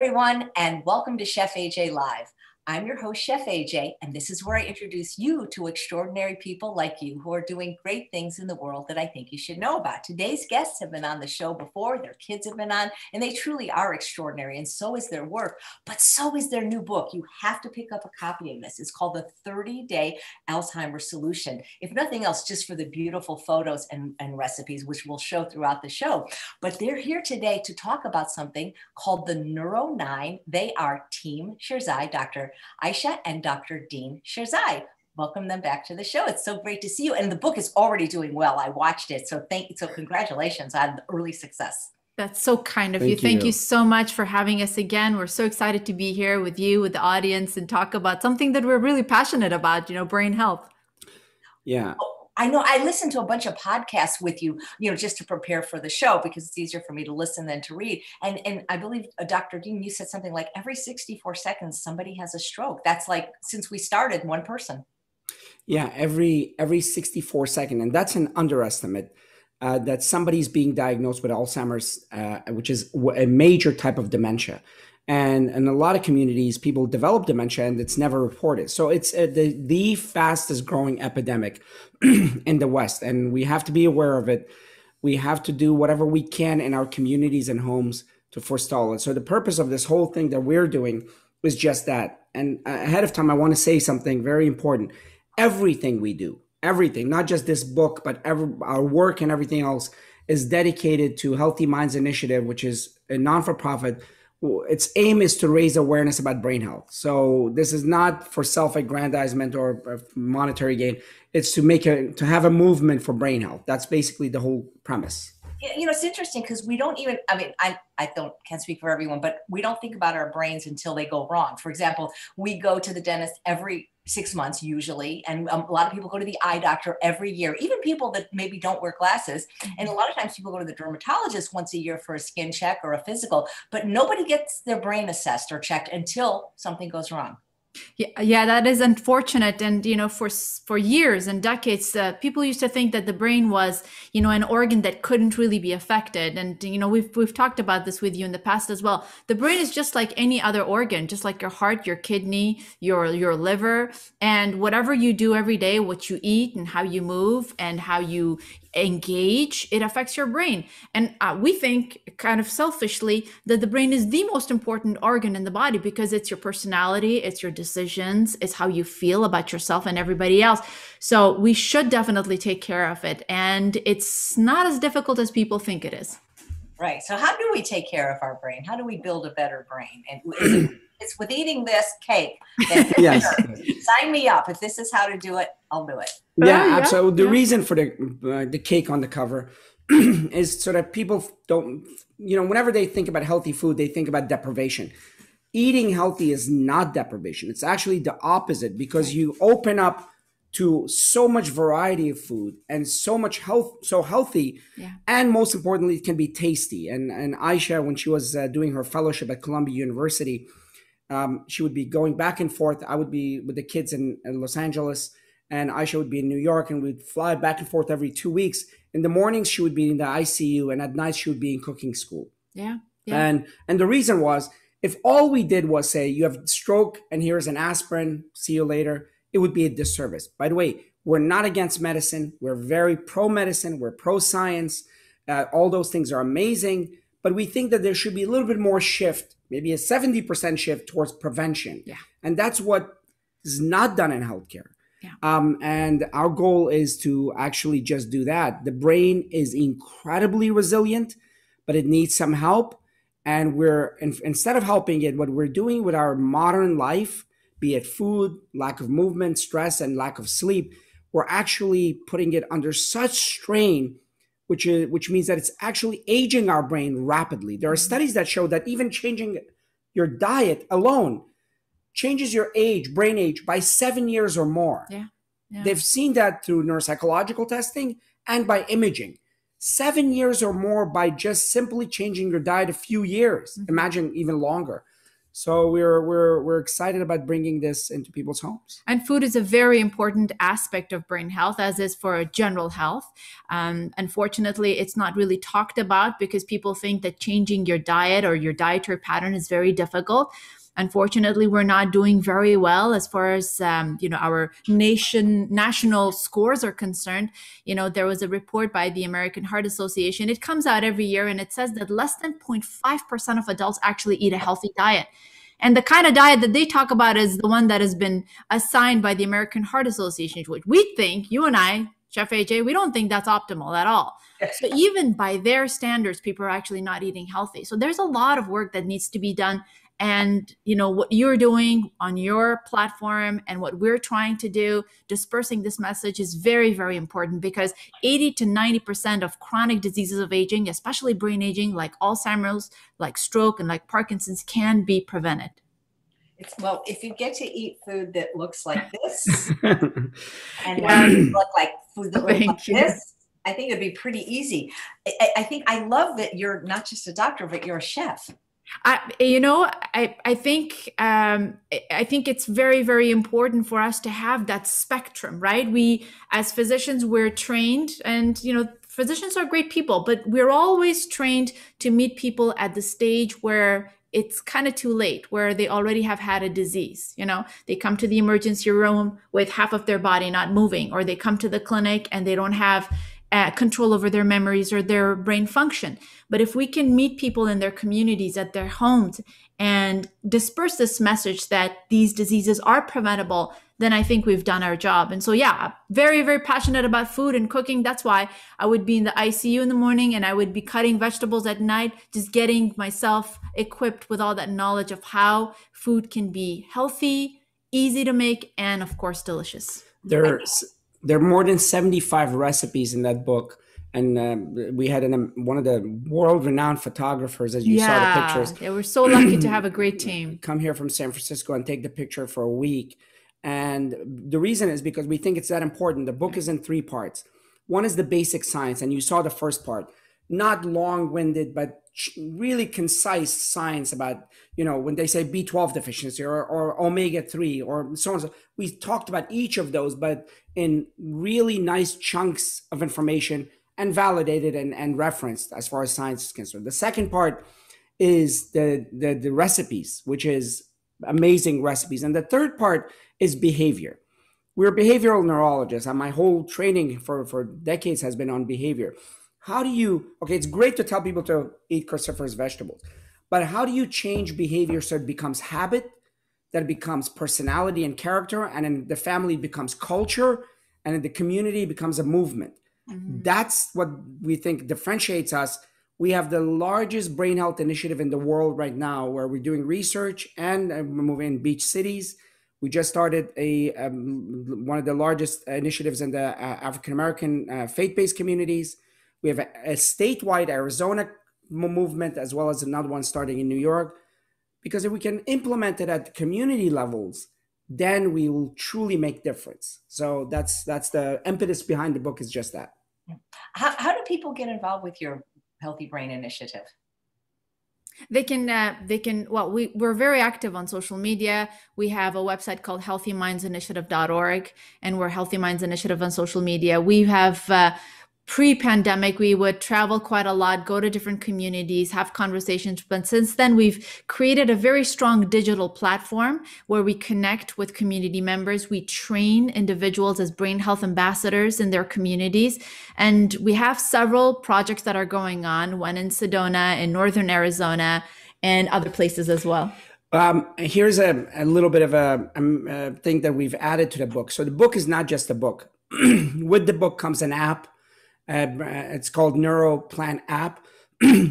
Everyone, and welcome to Chef AJ Live. I'm your host, Chef AJ, and this is where I introduce you to extraordinary people like you who are doing great things in the world that I think you should know about. Today's guests have been on the show before, their kids have been on, and they truly are extraordinary, and so is their work, but so is their new book. You have to pick up a copy of this. It's called The 30-Day Alzheimer's Solution, if nothing else, just for the beautiful photos and recipes, which we'll show throughout the show. But they're here today to talk about something called the Neuro9. They are Team Sherzai, Dr. Aisha and Dr. Dean Sherzai. Welcome them back to the show. It's so great to see you. And the book is already doing well. I watched it. So thank you. So congratulations on the early success. That's so kind of you. Thank you so much for having us again. We're so excited to be here with you, with the audience, and talk about something that we're really passionate about, you know, brain health. Yeah. I know I listened to a bunch of podcasts with you, just to prepare for the show because it's easier for me to listen than to read. And I believe Dr. Dean, you said something like every 64 seconds, somebody has a stroke. That's like, since we started, one person. Yeah, every 64 seconds. And that's an underestimate that somebody's being diagnosed with Alzheimer's, which is a major type of dementia. And in a lot of communities, people develop dementia and it's never reported. So it's the fastest growing epidemic in the West. And we have to be aware of it. We have to do whatever we can in our communities and homes to forestall it. So the purpose of this whole thing that we're doing is just that. And ahead of time, I want to say something very important. Everything we do, everything, not just this book, but our work and everything else is dedicated to Healthy Minds Initiative, which is a non-for-profit. Its aim is to raise awareness about brain health. So this is not for self-aggrandizement or monetary gain. It's to have a movement for brain health. That's basically the whole premise. You know, it's interesting because we don't even, I mean, I can't speak for everyone, but we don't think about our brains until they go wrong. For example, we go to the dentist every 6 months usually. And a lot of people go to the eye doctor every year, even people that maybe don't wear glasses. And a lot of times people go to the dermatologist once a year for a skin check or a physical, but nobody gets their brain assessed or checked until something goes wrong. Yeah, that is unfortunate. And, you know, for years and decades, people used to think that the brain was, you know, an organ that couldn't really be affected. And, you know, we've talked about this with you in the past as well. The brain is just like any other organ, just like your heart, your kidney, your liver, and whatever you do every day, what you eat and how you move and how you engage, it affects your brain. And we think kind of selfishly that the brain is the most important organ in the body because it's your personality, it's your decisions, it's how you feel about yourself and everybody else. So we should definitely take care of it. And it's not as difficult as people think it is. Right. So how do we take care of our brain? How do we build a better brain? And it's with eating this cake. Yes. Sign me up. If this is how to do it, I'll do it. Yeah, yeah, absolutely. The reason for the cake on the cover is so that people don't, whenever they think about healthy food, they think about deprivation. Eating healthy is not deprivation. It's actually the opposite because you open up to so much variety of food and so much healthy. Yeah. And most importantly, it can be tasty. And Aisha, when she was doing her fellowship at Columbia University, she would be going back and forth. I would be with the kids in Los Angeles and Aisha would be in New York and we'd fly back and forth every 2 weeks. In the mornings, she would be in the ICU and at night she would be in cooking school. Yeah. Yeah. And the reason was if all we did was say, you have stroke and here's an aspirin, see you later, it would be a disservice. By the way, we're not against medicine. We're very pro-medicine. We're pro-science. All those things are amazing. But we think that there should be a little bit more shift, maybe a 70% shift towards prevention. Yeah. And that's what is not done in healthcare. Yeah. And our goal is to actually just do that. The brain is incredibly resilient, but it needs some help. And instead of helping it, what we're doing with our modern life, be it food, lack of movement, stress, and lack of sleep, we're actually putting it under such strain, which means that it's actually aging our brain rapidly. There are studies that show that even changing your diet alone changes your brain age by 7 years or more. Yeah. Yeah. They've seen that through neuropsychological testing and by imaging. 7 years or more by just simply changing your diet a few years. Imagine even longer. So we're excited about bringing this into people's homes. And food is a very important aspect of brain health, as is for general health. Unfortunately, it's not really talked about because people think that changing your diet or your dietary pattern is very difficult. Unfortunately, we're not doing very well as far as our national scores are concerned. You know, there was a report by the American Heart Association. It comes out every year, and it says that less than 0.5% of adults actually eat a healthy diet. And the kind of diet that they talk about is the one that has been assigned by the American Heart Association, which we think, you and I, Chef AJ, we don't think that's optimal at all. So even by their standards, people are actually not eating healthy. So there's a lot of work that needs to be done. And, you know, what you're doing on your platform and what we're trying to do, dispersing this message is very, very important, because 80 to 90% of chronic diseases of aging, especially brain aging, like Alzheimer's, like stroke, and like Parkinson's, can be prevented. It's, well, if you get to eat food that looks like this and food that looks like this, I think it'd be pretty easy. I love that you're not just a doctor, but you're a chef. I think it's very, very important for us to have that spectrum, right? We, as physicians, we're trained, and, you know, physicians are great people, but we're always trained to meet people at the stage where it's kind of too late, where they already have had a disease. You know, they come to the emergency room with half of their body not moving, or they come to the clinic and they don't have control over their memories or their brain function. But if we can meet people in their communities, at their homes, and disperse this message that these diseases are preventable, then I think we've done our job. And so, yeah, very, very passionate about food and cooking. That's why I would be in the ICU in the morning and I would be cutting vegetables at night, just getting myself equipped with all that knowledge of how food can be healthy, easy to make, and of course, delicious. There are more than 75 recipes in that book. And we had one of the world-renowned photographers, as you saw the pictures. Yeah, we're so lucky to have a great team. Come here from San Francisco and take the picture for a week. And the reason is because we think it's that important. The book is in three parts. One is the basic science, and you saw the first part. Not long-winded, but really concise science about, you know, when they say B12 deficiency or omega-3 or so on. So we talked about each of those, but in really nice chunks of information and validated and referenced as far as science is concerned. The second part is the recipes, which is amazing recipes. And the third part is behavior. We're behavioral neurologists, and my whole training for decades has been on behavior. How do you, okay, it's great to tell people to eat cruciferous vegetables, but how do you change behavior so it becomes habit, that it becomes personality and character, and in the family it becomes culture, and in the community it becomes a movement? Mm-hmm. That's what we think differentiates us. We have the largest brain health initiative in the world right now, where we're doing research and we're moving in beach cities. We just started one of the largest initiatives in the African-American faith-based communities. We have a statewide Arizona movement, as well as another one starting in New York, because if we can implement it at community levels, then we will truly make difference. So that's the impetus behind the book, is just that. How do people get involved with your Healthy Brain Initiative? We're very active on social media. We have a website called healthymindsinitiative.org, and we're Healthy Minds Initiative on social media. We have, pre-pandemic, we would travel quite a lot, go to different communities, have conversations. But since then, we've created a very strong digital platform where we connect with community members. We train individuals as brain health ambassadors in their communities. And we have several projects that are going on, one in Sedona, in Northern Arizona, and other places as well. Here's a little bit of a thing that we've added to the book. So the book is not just a book. With the book comes an app. It's called NeuroPlan app,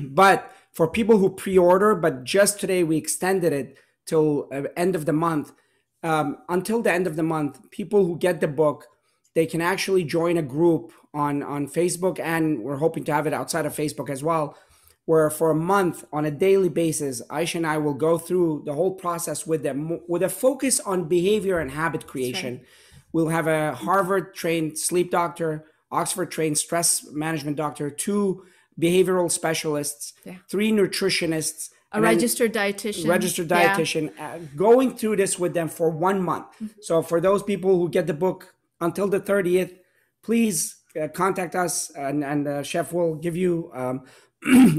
but for people who pre-order, but just today we extended it till end of the month. Until the end of the month, people who get the book, they can actually join a group on Facebook, and we're hoping to have it outside of Facebook as well, where for a month on a daily basis, Aisha and I will go through the whole process with them, with a focus on behavior and habit creation. Right. We'll have a Harvard-trained sleep doctor, Oxford-trained stress management doctor, 2 behavioral specialists, 3 nutritionists, A registered dietitian. Registered dietitian. Yeah. Going through this with them for 1 month. Mm-hmm. So for those people who get the book until the 30th, please contact us, and Chef will give you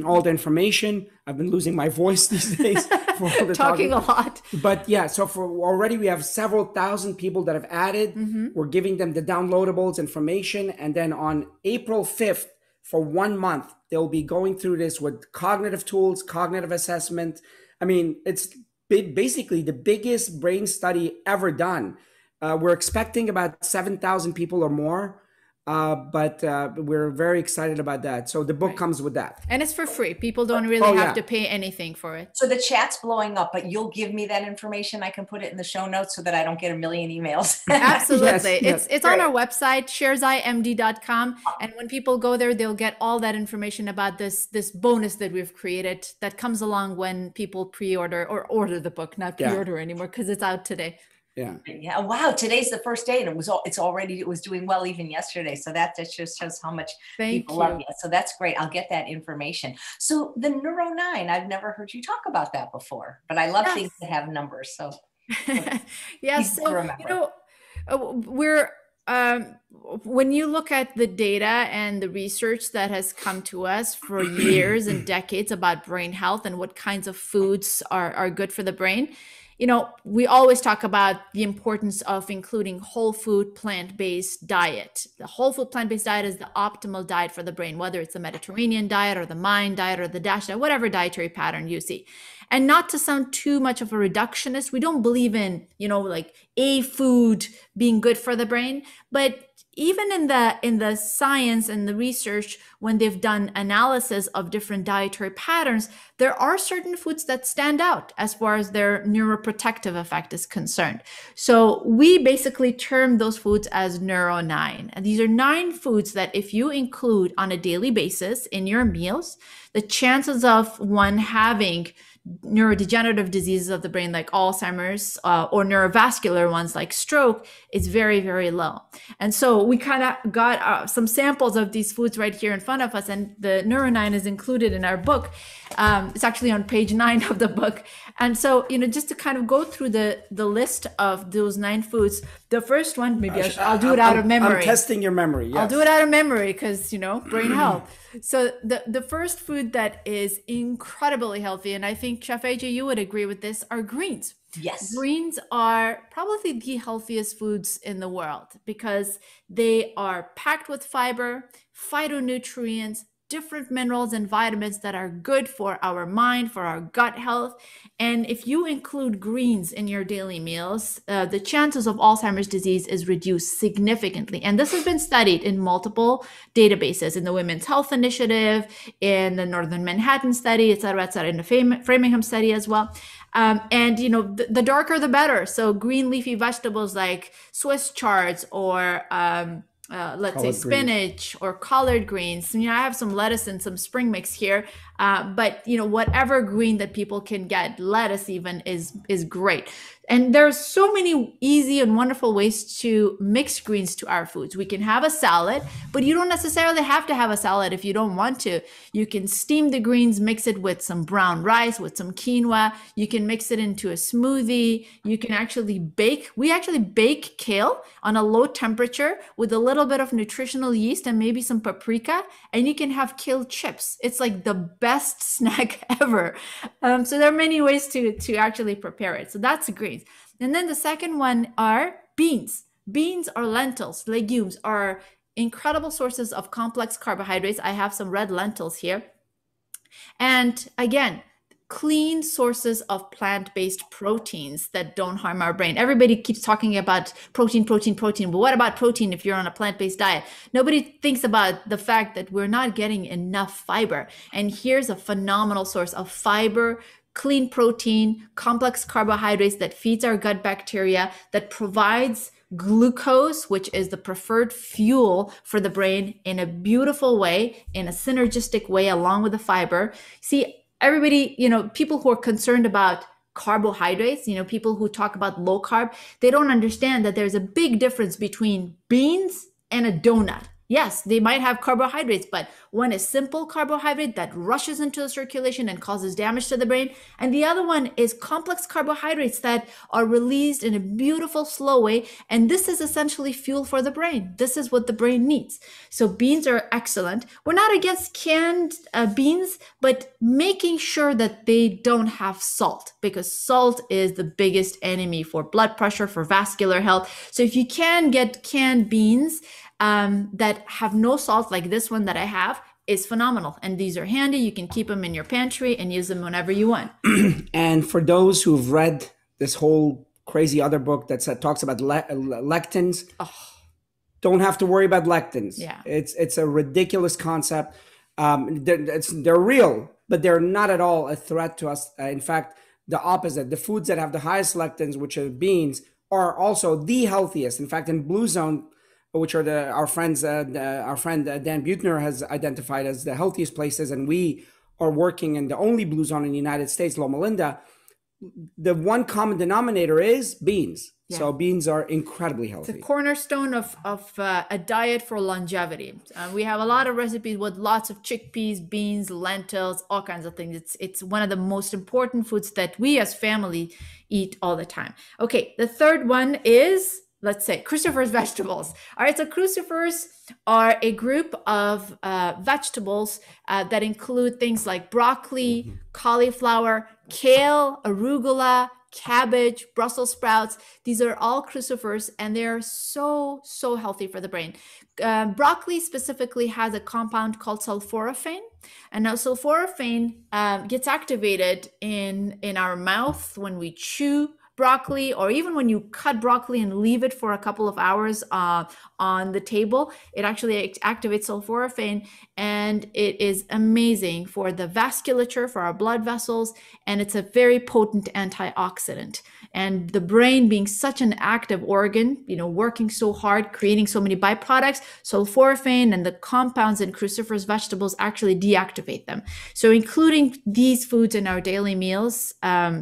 all the information. I've been losing my voice these days. For all the talking a lot. But yeah, so for already we have several thousand people that have added. Mm-hmm. We're giving them the downloadables information. And then on April 5th, for 1 month, they'll be going through this with cognitive tools, cognitive assessment. I mean, it's basically the biggest brain study ever done. We're expecting about 7,000 people or more, but we're very excited about that. So the book comes with that. And it's for free. People don't really have to pay anything for it. So the chat's blowing up, but you'll give me that information. I can put it in the show notes so that I don't get a million emails. Absolutely. Yes, it's on our website, sherzaimd.com. And when people go there, they'll get all that information about this bonus that we've created that comes along when people pre-order or order the book, not pre-order anymore because it's out today. Yeah. Wow. Today's the first day and it was doing well even yesterday. So that just shows how much people love you. So that's great. I'll get that information. So the Neuro9, I've never heard you talk about that before, but I love things that have numbers. So when you look at the data and the research that has come to us for years and decades about brain health and what kinds of foods are good for the brain, you know, we always talk about the importance of including whole food, plant-based diet. The whole food, plant-based diet is the optimal diet for the brain, whether it's the Mediterranean diet or the MIND diet or the DASH diet, whatever dietary pattern you see. And not to sound too much of a reductionist, we don't believe in, you know, like a food being good for the brain, but even in the science and the research, when they've done analysis of different dietary patterns, there are certain foods that stand out as far as their neuroprotective effect is concerned. So we basically term those foods as Neuro9. And these are 9 foods that if you include on a daily basis in your meals, the chances of one having neurodegenerative diseases of the brain like Alzheimer's or neurovascular ones like stroke is very, very low. And so we kind of got some samples of these foods right here in front of us, and the Neuro9 is included in our book. It's actually on page 9 of the book. And so, you know, just to kind of go through the list of those 9 foods, the first one, maybe I'll do it out of memory. I'm testing your memory. Yes. I'll do it out of memory because, you know, brain health. So the first food that is incredibly healthy, and I think Chef AJ, you would agree with this, are greens. Yes. Greens are probably the healthiest foods in the world because they are packed with fiber, phytonutrients, different minerals and vitamins that are good for our mind, for our gut health. And if you include greens in your daily meals, the chances of Alzheimer's disease is reduced significantly. And this has been studied in multiple databases, in the Women's Health Initiative, in the Northern Manhattan study, et cetera, in the Framingham study as well. And, you know, the darker, the better. So green leafy vegetables like Swiss chards or, let's say spinach or collard greens. You know, I have some lettuce and some spring mix here, but you know, whatever green that people can get, lettuce even is great. And there are so many easy and wonderful ways to mix greens to our foods. We can have a salad, but you don't necessarily have to have a salad if you don't want to. You can steam the greens, mix it with some brown rice, with some quinoa. You can mix it into a smoothie. You can actually bake. We actually bake kale on a low temperature with a little bit of nutritional yeast and maybe some paprika, and you can have kale chips. It's like the best snack ever. So there are many ways to actually prepare it. So that's great. And then the second one are beans. Beans or lentils, legumes, are incredible sources of complex carbohydrates. I have some red lentils here. And again, clean sources of plant-based proteins that don't harm our brain. Everybody keeps talking about protein, but what about protein if you're on a plant-based diet? Nobody thinks about the fact that we're not getting enough fiber. And here's a phenomenal source of fiber, clean protein, complex carbohydrates that feeds our gut bacteria, that provides glucose, which is the preferred fuel for the brain, in a beautiful way, in a synergistic way, along with the fiber. See, everybody, you know, people who are concerned about carbohydrates, you know, people who talk about low carb, they don't understand that there's a big difference between beans and a donut. Yes, they might have carbohydrates, but one is simple carbohydrate that rushes into the circulation and causes damage to the brain. And the other one is complex carbohydrates that are released in a beautiful, slow way. And this is essentially fuel for the brain. This is what the brain needs. So beans are excellent. We're not against canned beans, but making sure that they don't have salt, because salt is the biggest enemy for blood pressure, for vascular health. So if you can get canned beans, that have no salt, like this one that I have, is phenomenal. And these are handy. You can keep them in your pantry and use them whenever you want. And for those who've read this whole crazy other book that talks about lectins, don't have to worry about lectins. Yeah. It's a ridiculous concept. They're real, but they're not at all a threat to us. In fact, the opposite. The foods that have the highest lectins, which are beans, are also the healthiest. In fact, in Blue Zone, which are our friend Dan Buettner has identified as the healthiest places, and we are working in the only Blue Zone in the United States, Loma Linda. The one common denominator is beans. Yeah. So beans are incredibly healthy. It's a cornerstone of a diet for longevity. We have a lot of recipes with lots of chickpeas, beans, lentils, all kinds of things. It's one of the most important foods that we as family eat all the time. Okay, the third one is, let's say, cruciferous vegetables. All right, so crucifers are a group of vegetables that include things like broccoli, cauliflower, kale, arugula, cabbage, Brussels sprouts. These are all crucifers, and they're so, so healthy for the brain. Broccoli specifically has a compound called sulforaphane. And now sulforaphane gets activated in our mouth when we chew broccoli, or even when you cut broccoli and leave it for a couple of hours on the table. It actually activates sulforaphane, and it is amazing for the vasculature, for our blood vessels, and it's a very potent antioxidant. And the brain being such an active organ, you know, working so hard, creating so many byproducts, sulforaphane and the compounds in cruciferous vegetables actually deactivate them. So including these foods in our daily meals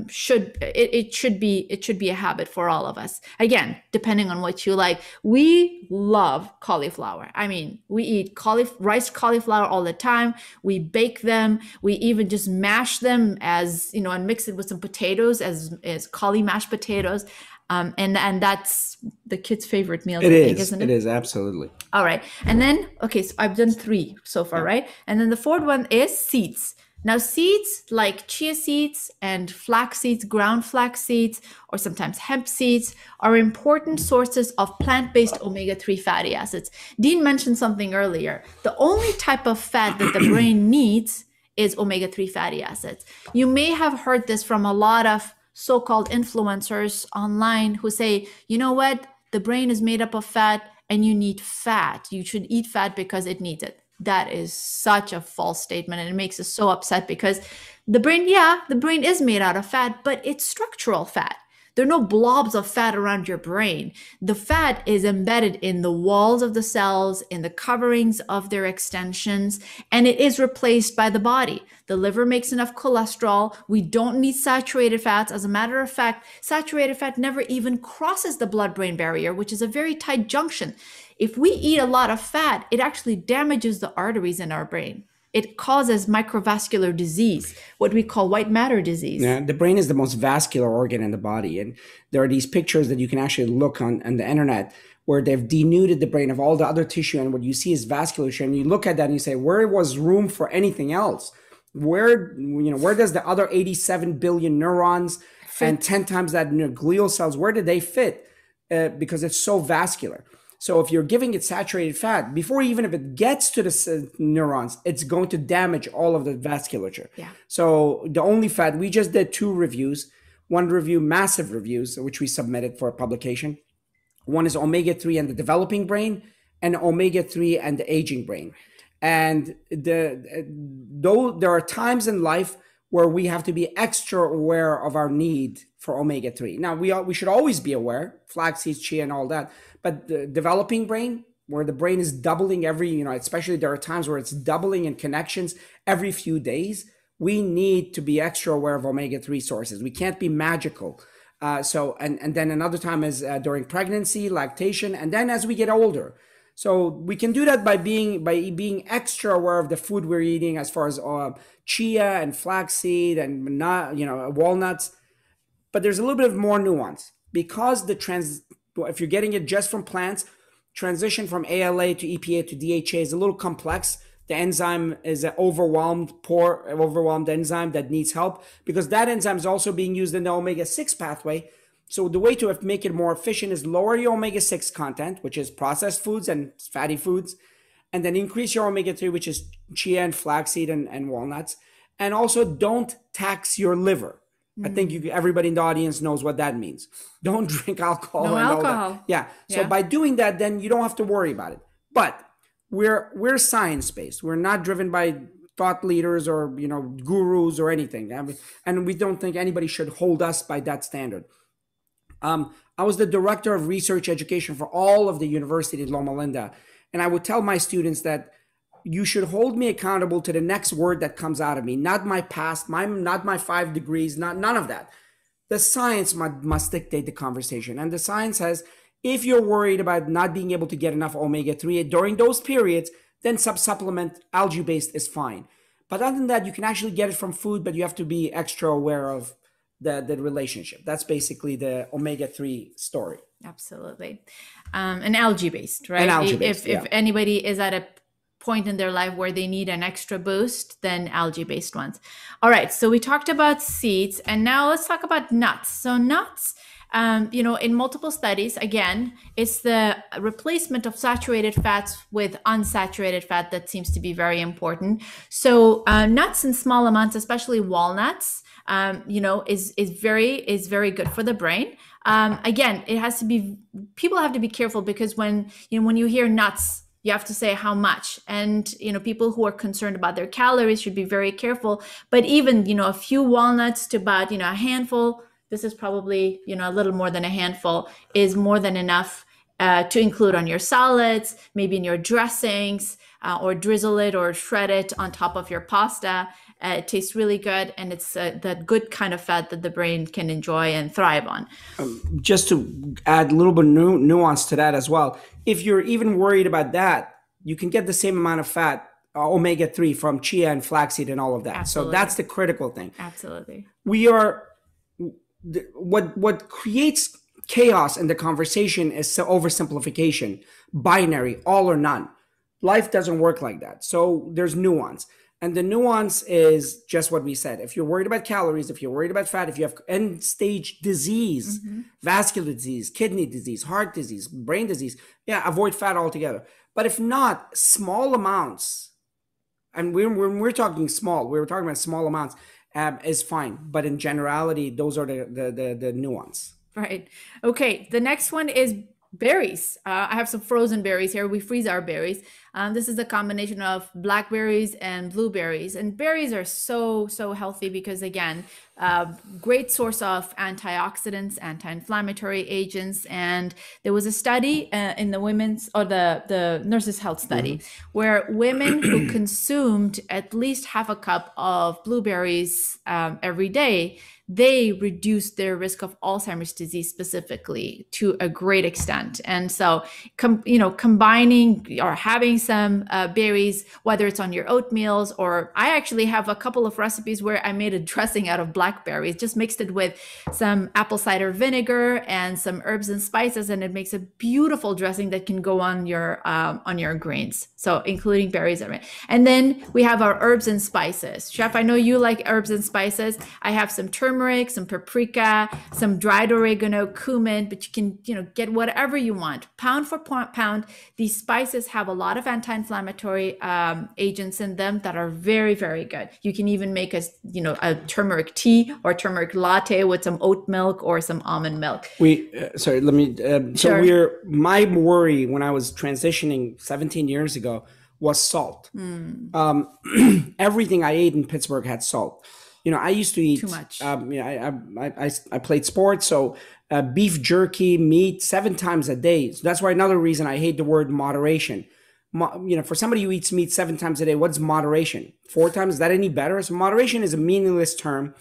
should be a habit for all of us. Again, depending on what you like. We love cauliflower. I mean, we eat cauliflower all the time. We bake them. We even just mash them, as you know, and mix it with some potatoes as cauli mashed potatoes. And that's the kids' favorite meal. It is, isn't it? It is, absolutely. All right. And then, okay, so I've done three so far, right? And then the fourth one is seeds. Now, seeds like chia seeds and flax seeds, ground flax seeds, or sometimes hemp seeds, are important sources of plant-based omega-3 fatty acids. Dean mentioned something earlier. The only type of fat that the brain needs is omega-3 fatty acids. You may have heard this from a lot of so-called influencers online who say, you know what, the brain is made up of fat and you need fat. You should eat fat because it needs it. That is such a false statement, and it makes us so upset, because the brain, yeah, the brain is made out of fat, but it's structural fat. There are no blobs of fat around your brain. The fat is embedded in the walls of the cells, in the coverings of their extensions, and it is replaced by the body. The liver makes enough cholesterol. We don't need saturated fats. As a matter of fact, saturated fat never even crosses the blood-brain barrier, which is a very tight junction. If we eat a lot of fat, it actually damages the arteries in our brain. It causes microvascular disease, what we call white matter disease. Yeah, the brain is the most vascular organ in the body. And there are these pictures that you can actually look on the internet where they've denuded the brain of all the other tissue. And what you see is vasculature. And you look at that and you say, where was room for anything else? Where does the other 87 billion neurons and 10 times that glial cells, where did they fit? Because it's so vascular. So if you're giving it saturated fat, before even if it gets to the neurons, it's going to damage all of the vasculature. Yeah. So the only fat, we just did two reviews. One review, massive reviews, which we submitted for publication. One is omega-3 and the developing brain, and omega-3 and the aging brain. And though there are times in life where we have to be extra aware of our need for omega-3. Now, we should always be aware, flax seeds, chia, and all that. But the developing brain, where the brain is doubling every, you know, especially there are times where it's doubling in connections every few days, we need to be extra aware of omega-3 sources. We can't be magical. So, and then another time is during pregnancy, lactation, and then as we get older. So we can do that by being extra aware of the food we're eating, as far as chia and flaxseed and walnuts. But there's a little bit of more nuance, because if you're getting it just from plants, transition from ALA to EPA to DHA is a little complex. The enzyme is an overwhelmed enzyme that needs help, because that enzyme is also being used in the omega-6 pathway. So the way to make it more efficient is lower your omega-6 content, which is processed foods and fatty foods, and then increase your omega-3, which is chia and flaxseed and walnuts. And also, don't tax your liver. Mm-hmm. I think everybody in the audience knows what that means. Don't drink alcohol. No alcohol. All that. Yeah. So by doing that, then you don't have to worry about it. But we're science-based. We're not driven by thought leaders or gurus or anything. I mean, and we don't think anybody should hold us by that standard. I was the director of research education for all of the university at Loma Linda. And I would tell my students that you should hold me accountable to the next word that comes out of me, not my past, not my 5 degrees, none of that. The science must dictate the conversation. And the science says, if you're worried about not being able to get enough omega-3 during those periods, then supplement algae-based is fine. But other than that, you can actually get it from food, but you have to be extra aware of the relationship. That's basically the omega-3 story. Absolutely. And algae-based, right? And algae-based, if anybody is at a point in their life where they need an extra boost, then algae-based ones. All right, so we talked about seeds, and now let's talk about nuts. So nuts, in multiple studies, again, it's the replacement of saturated fats with unsaturated fat that seems to be very important. So nuts in small amounts, especially walnuts, is very good for the brain. Again, people have to be careful, because when you hear nuts, you have to say how much, and people who are concerned about their calories should be very careful. But even a few walnuts to about a handful, this is probably a little more than a handful, is more than enough to include on your salads, maybe in your dressings, or drizzle it or shred it on top of your pasta. It tastes really good, and it's that good kind of fat that the brain can enjoy and thrive on. Just to add a little bit of nuance to that as well, if you're even worried about that, you can get the same amount of fat, omega-3, from chia and flaxseed and all of that. Absolutely. So that's the critical thing. Absolutely. What creates chaos in the conversation is oversimplification, binary, all or none. Life doesn't work like that. So there's nuance. And the nuance is just what we said. If you're worried about calories, if you're worried about fat, if you have end-stage disease, vascular disease, kidney disease, heart disease, brain disease, avoid fat altogether. But if not, small amounts, and we're talking small, we're talking about small amounts, is fine. But in generality, those are the nuance. Right. Okay. The next one is berries. I have some frozen berries here. We freeze our berries. This is a combination of blackberries and blueberries. And berries are so, so healthy because, again, great source of antioxidants, anti-inflammatory agents. And there was a study in the Nurses' Health Study where women who consumed at least half a cup of blueberries every day, they reduced their risk of Alzheimer's disease specifically to a great extent. And so, combining or having some berries, whether it's on your oatmeals, or I actually have a couple of recipes where I made a dressing out of blackberries, just mixed it with some apple cider vinegar and some herbs and spices, and it makes a beautiful dressing that can go on your greens. So including berries. And then we have our herbs and spices. Chef, I know you like herbs and spices. I have some turmeric, some paprika, some dried oregano, cumin, but you can get whatever you want. Pound for pound, these spices have a lot of anti-inflammatory agents in them that are very, very good. You can even make a turmeric tea or turmeric latte with some oat milk or some almond milk. Sure. My worry when I was transitioning 17 years ago was salt. Everything I ate in Pittsburgh had salt. I used to eat too much. I played sports, so beef jerky, meat 7 times a day. So that's why another reason I hate the word moderation. For somebody who eats meat 7 times a day, what's moderation? 4 times? Is that any better? So moderation is a meaningless term.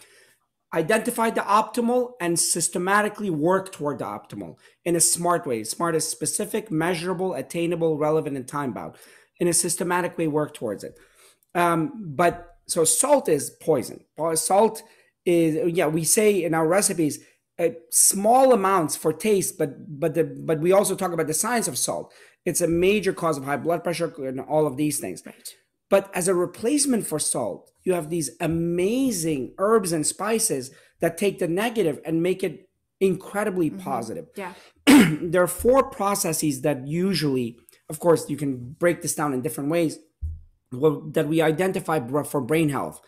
identify the optimal and systematically work toward the optimal in a smart way. Smart is specific, measurable, attainable, relevant, and time-bound. In a systematic way, work towards it. So salt is poison. Salt is, yeah, we say in our recipes, small amounts for taste, but we also talk about the science of salt. It's a major cause of high blood pressure and all of these things. Right. But as a replacement for salt, you have these amazing herbs and spices that take the negative and make it incredibly positive. Yeah. There are four processes that usually, of course, you can break this down in different ways, that we identify for brain health: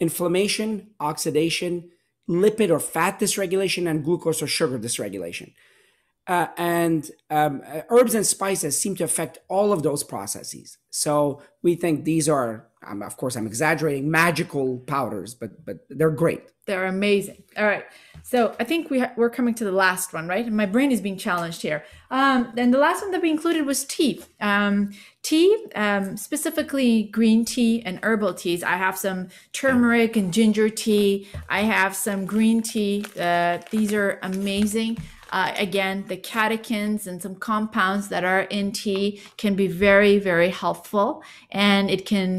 inflammation, oxidation, lipid or fat dysregulation, and glucose or sugar dysregulation. Herbs and spices seem to affect all of those processes. So we think these are, of course, I'm exaggerating, magical powders, but they're great. They're amazing. All right. So I think we're coming to the last one, right? My brain is being challenged here. And the last one that we included was tea. Specifically green tea and herbal teas. I have some turmeric and ginger tea. I have some green tea. These are amazing. Again, the catechins and some compounds that are in tea can be very, very helpful, and it can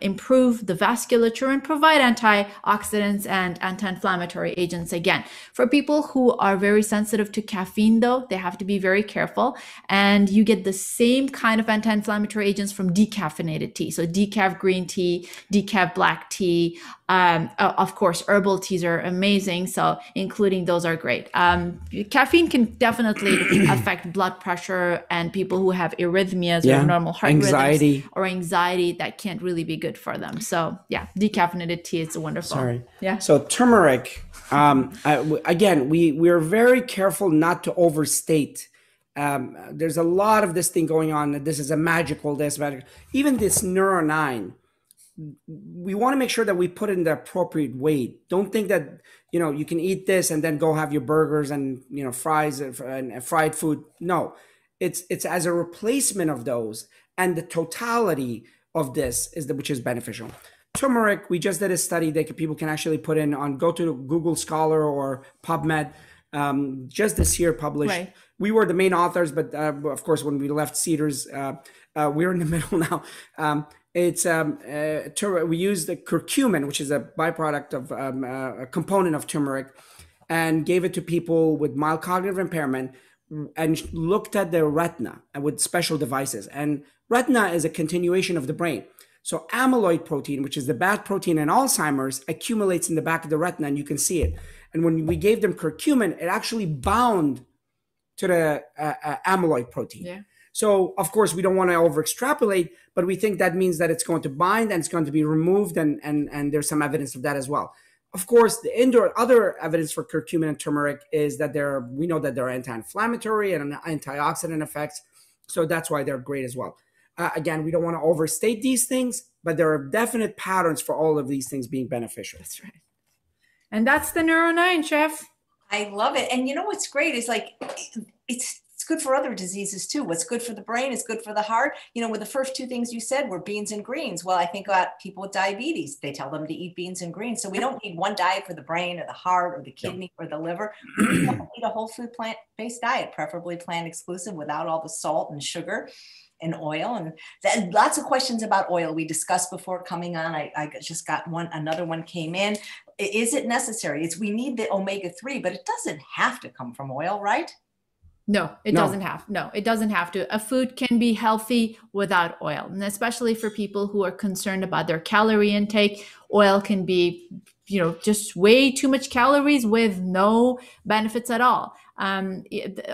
improve the vasculature and provide antioxidants and anti-inflammatory agents. Again, for people who are very sensitive to caffeine, though, they have to be very careful, and you get the same kind of anti-inflammatory agents from decaffeinated tea. So decaf green tea, decaf black tea, of course, herbal teas are amazing. So including those are great. Caffeine can definitely affect blood pressure and people who have arrhythmias or normal heart rhythms or anxiety. That can't really be good for them. So yeah, decaffeinated tea is wonderful. Yeah. So turmeric, again, we're very careful not to overstate. There's a lot of this thing going on that this is a magical, this magical. Even this Neuro9, we want to make sure that we put it in the appropriate weight. Don't think that, you know, you can eat this and then go have your burgers and, you know, fries and fried food. No, it's as a replacement of those, and the totality of this is which is beneficial. Turmeric, we just did a study that people can actually put in on, go to Google Scholar or PubMed, just this year published. Right. We were the main authors, but of course, when we left Cedars, we're in the middle now. We used the curcumin, which is a byproduct of a component of turmeric, and gave it to people with mild cognitive impairment and looked at their retina and with special devices. And retina is a continuation of the brain. So amyloid protein, which is the bad protein in Alzheimer's, accumulates in the back of the retina, and you can see it. And when we gave them curcumin, it actually bound to the amyloid protein. Yeah. So, of course, we don't want to overextrapolate, but we think that means that it's going to bind and it's going to be removed, and there's some evidence of that as well. Of course, the other evidence for curcumin and turmeric is that we know that they're anti-inflammatory and antioxidant effects, so that's why they're great as well. Again, we don't want to overstate these things, but there are definite patterns for all of these things being beneficial. That's right. And that's the Neuro9, Chef. I love it. And you know what's great is, like, it's good for other diseases too. What's good for the brain is good for the heart. You know, with the first two things you said were beans and greens. Well, I think about people with diabetes, they tell them to eat beans and greens. So we don't need one diet for the brain or the heart or the kidney or the liver. We need a whole food plant-based diet, preferably plant exclusive, without all the salt and sugar and oil. And lots of questions about oil we discussed before coming on. I just got another one came in. Is it necessary? We need the omega-3, but it doesn't have to come from oil, right? No, it doesn't have to. A food can be healthy without oil, and especially for people who are concerned about their calorie intake, oil can be, you know, just way too much calories with no benefits at all.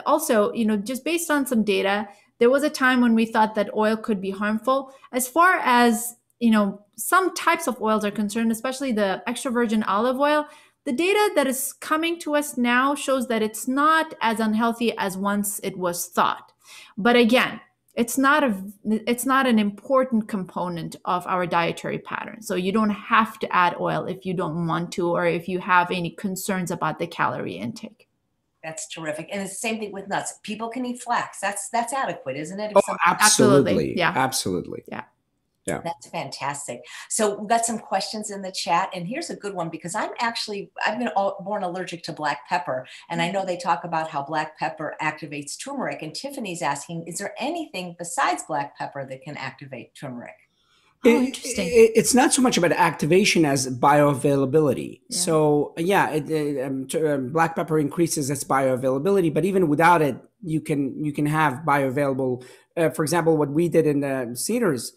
Also, you know, just based on some data, there was a time when we thought that oil could be harmful. As far as, you know, some types of oils are concerned, especially the extra virgin olive oil, the data that is coming to us now shows that it's not as unhealthy as once it was thought. But again, it's not an important component of our dietary pattern. So you don't have to add oil if you don't want to, or if you have any concerns about the calorie intake. That's terrific. And it's the same thing with nuts. People can eat flax. That's adequate, isn't it? Oh, absolutely. Yeah. Absolutely. Yeah. Yeah. That's fantastic. So we've got some questions in the chat, and here's a good one, because I've been born allergic to black pepper, and I know they talk about how black pepper activates turmeric, and Tiffany's asking, is there anything besides black pepper that can activate turmeric? It's not so much about activation as bioavailability. Yeah. So yeah, black pepper increases its bioavailability, but even without it, you can have bioavailable. For example, what we did in the Cedars,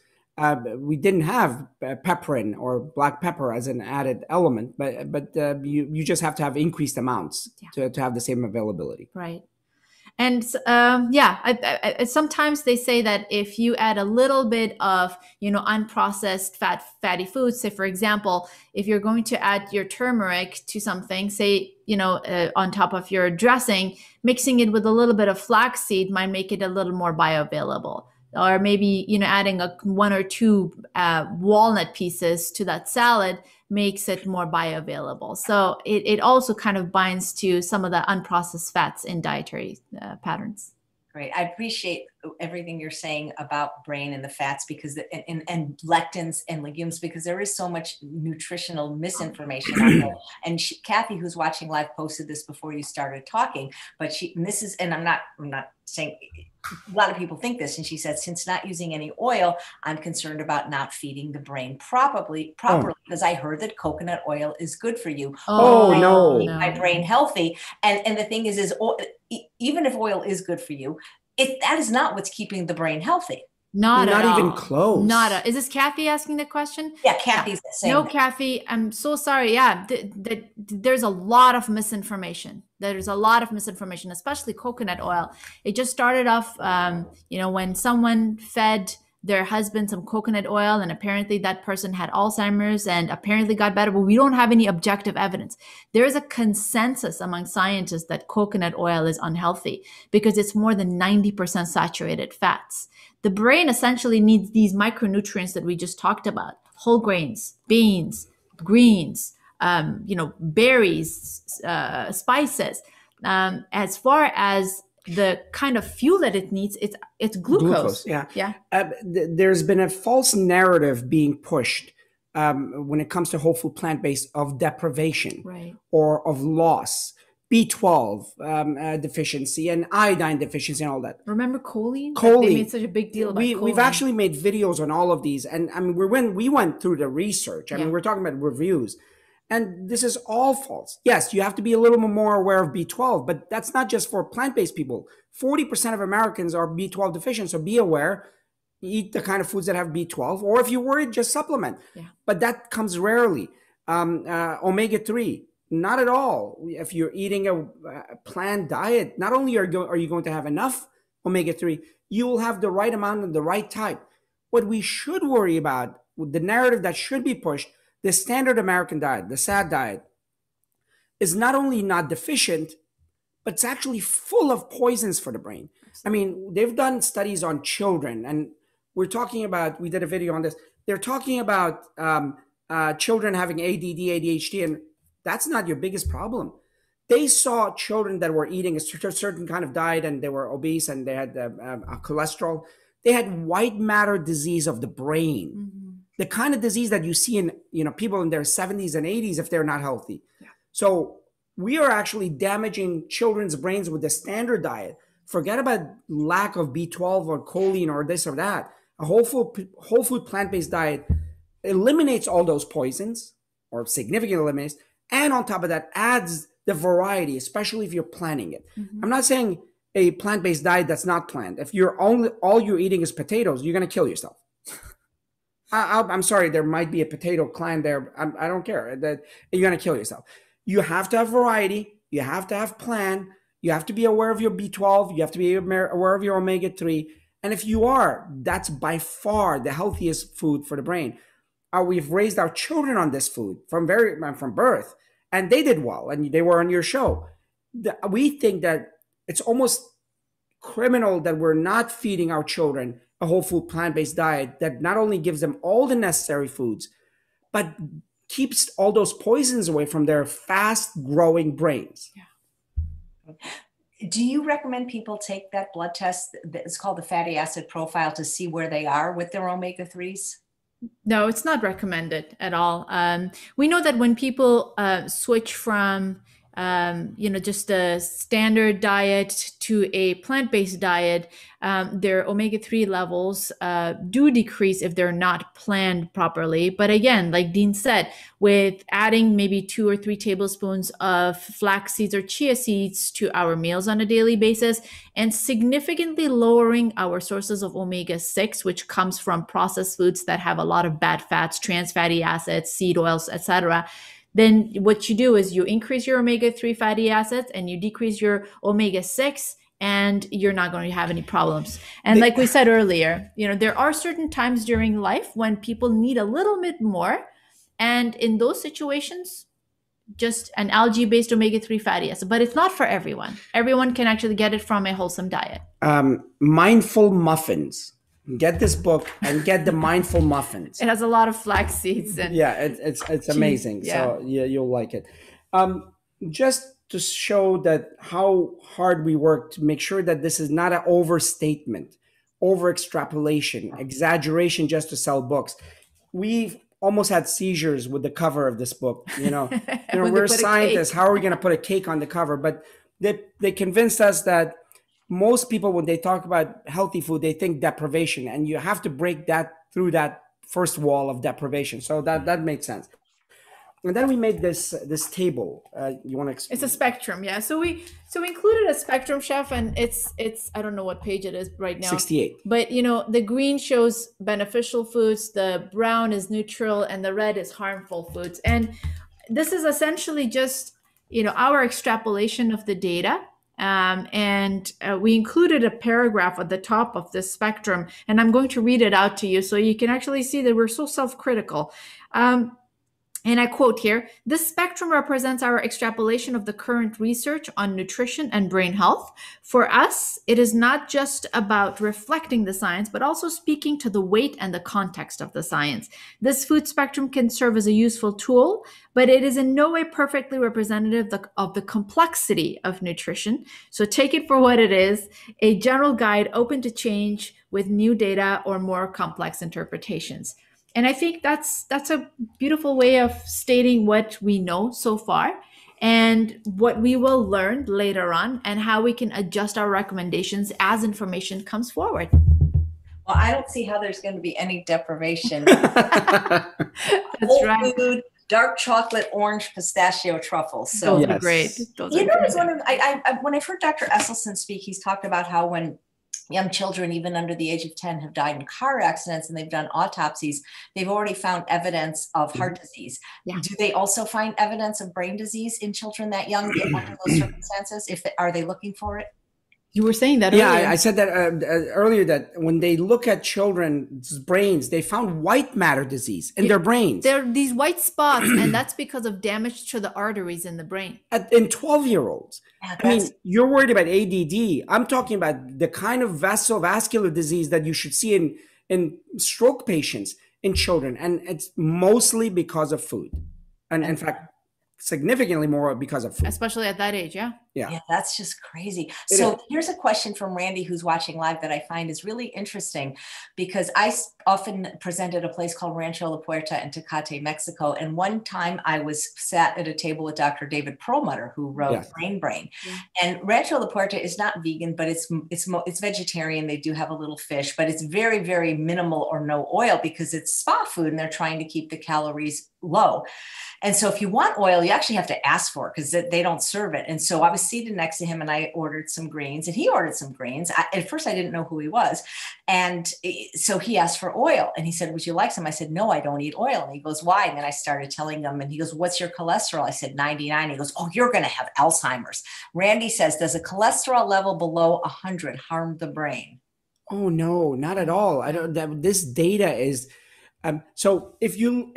we didn't have pepperin or black pepper as an added element, but you just have to have increased amounts to have the same availability. Right. And I sometimes they say that if you add a little bit of, unprocessed fatty foods, say, for example, if you're going to add your turmeric to something, say, on top of your dressing, mixing it with a little bit of flaxseed might make it a little more bioavailable. Or maybe, adding one or two walnut pieces to that salad makes it more bioavailable. So it also kind of binds to some of the unprocessed fats in dietary patterns. Great. I appreciate everything you're saying about brain and the fats, because and lectins and legumes, because there is so much nutritional misinformation out there. And Kathy, who's watching live, posted this before you started talking. But I'm not saying a lot of people think this, and she said, since not using any oil, I'm concerned about not feeding the brain properly because I heard that coconut oil is good for you. Oh no! Keep my brain healthy, and the thing is oil, even if oil is good for you, that is not what's keeping the brain healthy. Not even close. Is this Kathy asking the question? Yeah, Kathy's saying no, that. Kathy, I'm so sorry. Yeah, there's a lot of misinformation. There's a lot of misinformation, especially coconut oil. It just started off, when someone fed their husband some coconut oil, and apparently that person had Alzheimer's and apparently got better, but we don't have any objective evidence. There is a consensus among scientists that coconut oil is unhealthy because it's more than 90% saturated fats. The brain essentially needs these micronutrients that we just talked about: whole grains, beans, greens, berries, spices. As far as the kind of fuel that it needs, it's glucose. Yeah. There's been a false narrative being pushed when it comes to whole food plant-based of deprivation, right, or of loss, B12 deficiency and iodine deficiency and all that. Remember choline? They made such a big deal about choline. We've actually made videos on all of these, and I mean, we went through the research. I mean, we're talking about reviews. And this is all false. Yes, you have to be a little more aware of B12, but that's not just for plant-based people. 40% of Americans are B12 deficient, so be aware. Eat the kind of foods that have B12, or if you're worried, just supplement. Yeah. But that comes rarely. Omega-3, not at all. If you're eating a plant diet, not only are you going to have enough omega-3, you will have the right amount and the right type. What we should worry about, the narrative that should be pushed, the standard American diet, the SAD diet, is not only not deficient, but it's actually full of poisons for the brain. I mean, they've done studies on children, and we did a video on this. They're talking about children having ADD, ADHD, and that's not your biggest problem. They saw children that were eating a certain kind of diet, and they were obese, and they had cholesterol. They had white matter disease of the brain. Mm-hmm. The kind of disease that you see in people in their 70s and 80s if they're not healthy. Yeah. So we are actually damaging children's brains with the standard diet. Forget about lack of B12 or choline or this or that. A whole food plant-based diet eliminates all those poisons, or significantly eliminates, and on top of that adds the variety, especially if you're planning it. Mm-hmm. I'm not saying a plant-based diet that's not planned. If you're all you're eating is potatoes, you're going to kill yourself. I'm sorry, there might be a potato clan there. I don't care. That you're going to kill yourself. You have to have variety. You have to have plan. You have to be aware of your B12. You have to be aware of your omega-3. And if you are, that's by far the healthiest food for the brain. We've raised our children on this food from birth, and they did well, and they were on your show. We think that it's almost criminal that we're not feeding our children a whole food plant-based diet that not only gives them all the necessary foods, but keeps all those poisons away from their fast-growing brains. Yeah. Do you recommend people take that blood test that's called the fatty acid profile to see where they are with their omega-3s? No, it's not recommended at all. We know that when people switch from just a standard diet to a plant-based diet, their omega-3 levels do decrease if they're not planned properly. But again, like Dean said, with adding maybe 2 or 3 tablespoons of flax seeds or chia seeds to our meals on a daily basis and significantly lowering our sources of omega-6, which comes from processed foods that have a lot of bad fats, trans fatty acids, seed oils, etc., then what you do is you increase your omega-3 fatty acids and you decrease your omega-6, and you're not going to have any problems. And like we said earlier, there are certain times during life when people need a little bit more. And in those situations, just an algae-based omega-3 fatty acid, but it's not for everyone. Everyone can actually get it from a wholesome diet. Mindful muffins. Get this book and get the Mindful Muffins. It has a lot of flax seeds and it's amazing. Yeah. So yeah, you'll like it. Just to show that how hard we work to make sure that this is not an overstatement, over extrapolation, exaggeration just to sell books. We've almost had seizures with the cover of this book. We're scientists. How are we going to put a cake on the cover? But they convinced us that most people, when they talk about healthy food, they think deprivation, and you have to break that through that first wall of deprivation. So that makes sense. And then we made this table. You want to explain? It's a spectrum, yeah. So we included a spectrum, Chef, and it's I don't know what page it is right now. 68. But the green shows beneficial foods, the brown is neutral, and the red is harmful foods. And this is essentially just our extrapolation of the data. And we included a paragraph at the top of this spectrum, and I'm going to read it out to you so you can actually see that we're so self-critical. And I quote here, "This spectrum represents our extrapolation of the current research on nutrition and brain health. For us, it is not just about reflecting the science, but also speaking to the weight and the context of the science. This food spectrum can serve as a useful tool, but it is in no way perfectly representative of the complexity of nutrition. So take it for what it is, a general guide open to change with new data or more complex interpretations." And I think that's a beautiful way of stating what we know so far and what we will learn later on and how we can adjust our recommendations as information comes forward. Well, I don't see how there's going to be any deprivation. Whole food, dark chocolate, orange, pistachio truffles. So those are great. When I've heard Dr. Esselstyn speak, he's talked about how when young children, even under the age of 10, have died in car accidents and they've done autopsies, they've already found evidence of heart disease. Yeah. Do they also find evidence of brain disease in children that young under those circumstances? Are they looking for it? You were saying that earlier. Yeah, I said that earlier, that when they look at children's brains, they found white matter disease in their brains. There are these white spots, and that's because of damage to the arteries in the brain. In 12-year-olds. Yeah, I mean, you're worried about ADD. I'm talking about the kind of vascular disease that you should see in stroke patients in children. And it's mostly because of food. And in fact, significantly more because of food. Especially at that age, yeah. That's just crazy. So here's a question from Randy, who's watching live, that I find is really interesting, because I often present at a place called Rancho La Puerta in Tecate, Mexico. And one time I was sat at a table with Dr. David Perlmutter, who wrote Brain. Yeah. And Rancho La Puerta is not vegan, but it's vegetarian. They do have a little fish, but it's very, very minimal or no oil, because it's spa food and they're trying to keep the calories low. And so if you want oil, you actually have to ask for it because they don't serve it. And so I was seated next to him and I ordered some greens and he ordered some greens. At first I didn't know who he was. And so he asked for oil and he said, "Would you like some?" I said, "No, I don't eat oil." And he goes, "Why?" And then I started telling him and he goes, "What's your cholesterol?" I said, 99. He goes, "Oh, you're going to have Alzheimer's." Randy says, "Does a cholesterol level below 100 harm the brain?" Oh, no, not at all. This data is, so if you,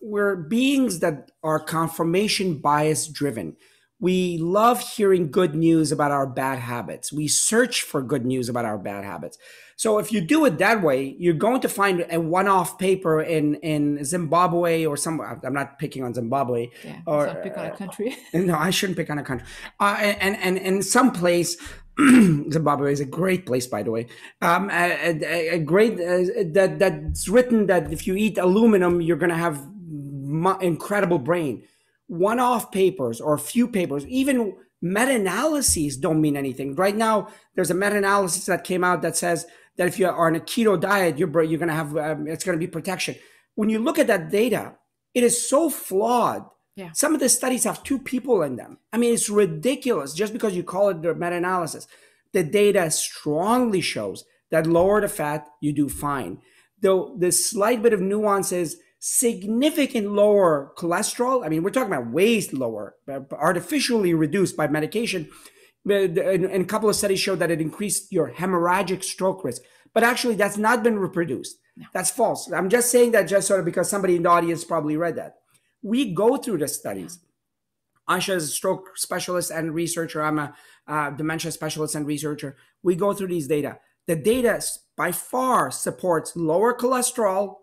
we're beings that are confirmation bias driven. We love hearing good news about our bad habits. We search for good news about our bad habits. So if you do it that way, you're going to find a one-off paper in Zimbabwe or somewhere. I'm not picking on Zimbabwe. Yeah, or pick on a country. No, I shouldn't pick on a country. And someplace Zimbabwe is a great place, by the way. A great that's written that if you eat aluminum, you're going to have incredible brain. One-off papers or a few papers, even meta-analyses don't mean anything. Right now, there's a meta-analysis that came out that says that if you are on a keto diet, you're going to have it's going to be protection. When you look at that data, it is so flawed. Yeah. Some of the studies have 2 people in them. I mean, it's ridiculous just because you call it the meta-analysis. The data strongly shows that lower the fat, you do fine. Though the slight bit of nuance is significant lower cholesterol. I mean, we're talking about ways lower, artificially reduced by medication. And a couple of studies showed that it increased your hemorrhagic stroke risk. But actually, that's not been reproduced. No. That's false. I'm just saying that just sort of because somebody in the audience probably read that. We go through the studies. Aisha is a stroke specialist and researcher. I'm a dementia specialist and researcher. We go through these data. The data by far supports lower cholesterol,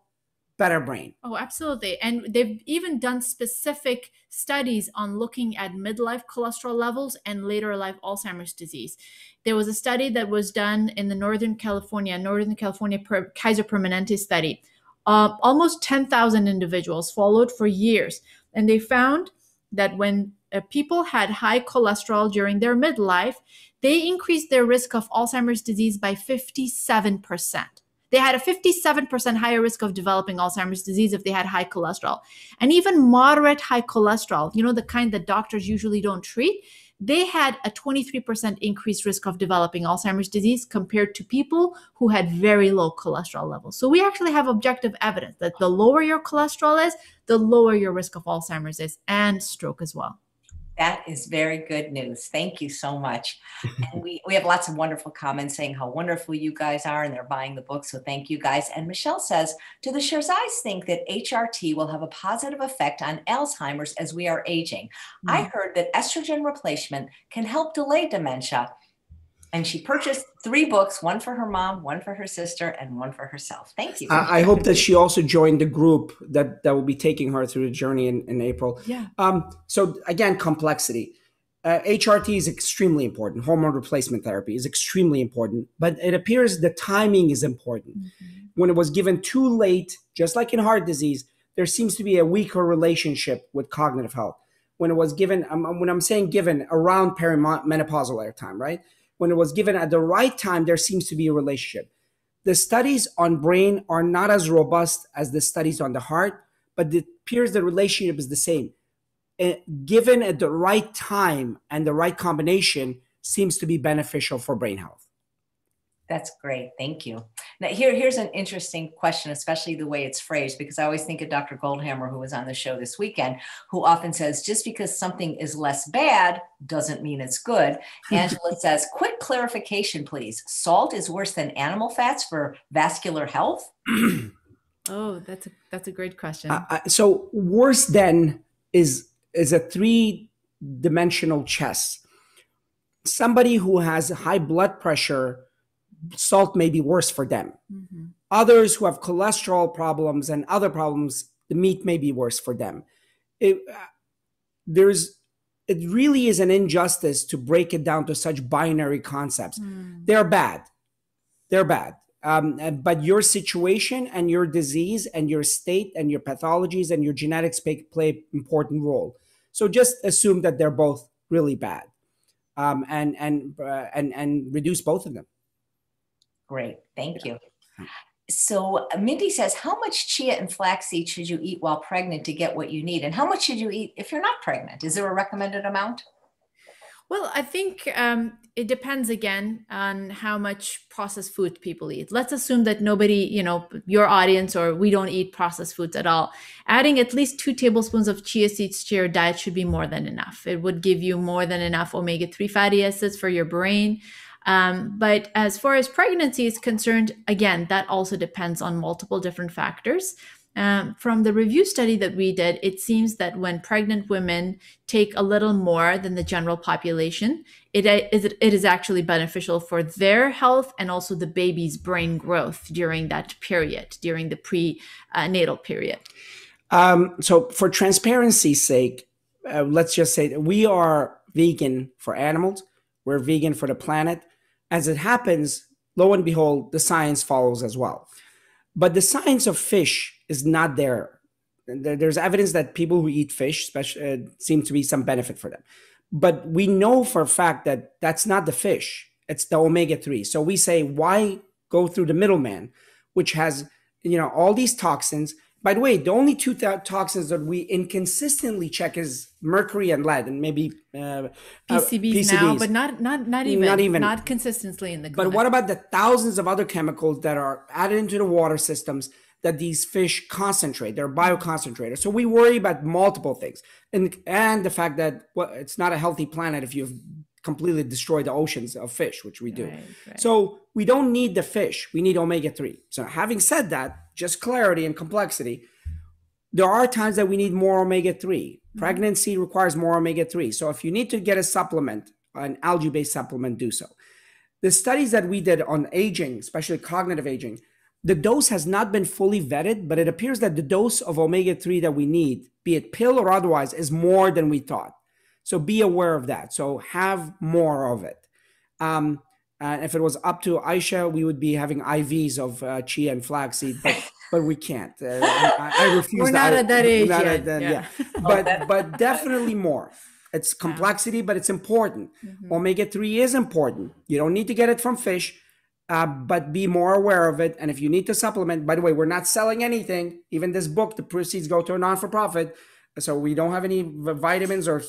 better brain. Oh, absolutely. And they've even done specific studies on looking at midlife cholesterol levels and later life Alzheimer's disease. There was a study that was done in the Northern California Kaiser Permanente study. Almost 10,000 individuals followed for years, and they found that when people had high cholesterol during their midlife, they increased their risk of Alzheimer's disease by 57%. They had a 57% higher risk of developing Alzheimer's disease if they had high cholesterol. And even moderate high cholesterol, you know, the kind that doctors usually don't treat, they had a 23% increased risk of developing Alzheimer's disease compared to people who had very low cholesterol levels. So we actually have objective evidence that the lower your cholesterol is, the lower your risk of Alzheimer's is and stroke as well. That is very good news. Thank you so much. And we have lots of wonderful comments saying how wonderful you guys are, and they're buying the book. So thank you guys. And Michelle says, do the Sherzais think that HRT will have a positive effect on Alzheimer's as we are aging? Mm-hmm. I heard that estrogen replacement can help delay dementia. And she purchased 3 books, one for her mom, one for her sister, and one for herself. Thank you. I hope that she also joined the group that will be taking her through the journey in April. Yeah. So again, complexity. HRT is extremely important. Hormone replacement therapy is extremely important. But it appears the timing is important. Mm-hmm. When it was given too late, just like in heart disease, there seems to be a weaker relationship with cognitive health. When it was given, when I'm saying given, around perimenopausal airtime, right? When it was given at the right time, there seems to be a relationship. The studies on brain are not as robust as the studies on the heart, but it appears the relationship is the same. Given at the right time and the right combination seems to be beneficial for brain health. That's great. Thank you. Now, here's an interesting question, especially the way it's phrased, because I always think of Dr. Goldhammer, who was on the show this weekend, who often says, just because something is less bad doesn't mean it's good. Angela says, quick clarification, please. Salt is worse than animal fats for vascular health? Oh, that's a great question. So worse than is a 3-dimensional chess. Somebody who has high blood pressure, salt may be worse for them. Mm-hmm. Others who have cholesterol problems and other problems, the meat may be worse for them. It really is an injustice to break it down to such binary concepts. Mm. They're bad. They're bad. But your situation and your disease and your state and your pathologies and your genetics play an important role. So just assume that they're both really bad and reduce both of them. Great. Thank you. So Mindy says, how much chia and flaxseed should you eat while pregnant to get what you need? And how much should you eat if you're not pregnant? Is there a recommended amount? Well, I think it depends again on how much processed food people eat. Let's assume that nobody, you know, your audience or we don't eat processed foods at all. Adding at least 2 tablespoons of chia seeds to your diet should be more than enough. It would give you more than enough omega-3 fatty acids for your brain. But as far as pregnancy is concerned, again, that also depends on multiple different factors. From the review study that we did, it seems that when pregnant women take a little more than the general population, it is actually beneficial for their health and also the baby's brain growth during that period, during the prenatal period. So for transparency's sake, let's just say that we are vegan for animals. We're vegan for the planet. As it happens, lo and behold, the science follows as well. But the science of fish is not there. There's evidence that people who eat fish seem to be some benefit for them. But we know for a fact that that's not the fish. It's the omega-3. So we say, why go through the middleman, which has, you know, all these toxins. By the way, the only two toxins that we inconsistently check is mercury and lead, and maybe PCBs now, but not consistently in the clinic. But what about the thousands of other chemicals that are added into the water systems that these fish concentrate? They're bioconcentrators. So we worry about multiple things, and the fact that, well, it's not a healthy planet if you've completely destroyed the oceans of fish, which we do. Right. So we don't need the fish. We need omega-3. So having said that, just clarity and complexity, there are times that we need more omega-3. Pregnancy requires more omega-3. So if you need to get a supplement, an algae-based supplement, do so. The studies that we did on aging, especially cognitive aging, the dose has not been fully vetted, but it appears that the dose of omega-3 that we need, be it pill or otherwise, is more than we thought. So be aware of that. So have more of it. If it was up to Aisha, we would be having IVs of chia and flaxseed, but we can't. I refuse. We're not at that age yet. Yeah. But definitely more. It's complexity, but it's important. Omega-3 is important. You don't need to get it from fish, but be more aware of it. And if you need to supplement, by the way, we're not selling anything. Even this book, the proceeds go to a non-for-profit. So we don't have any vitamins or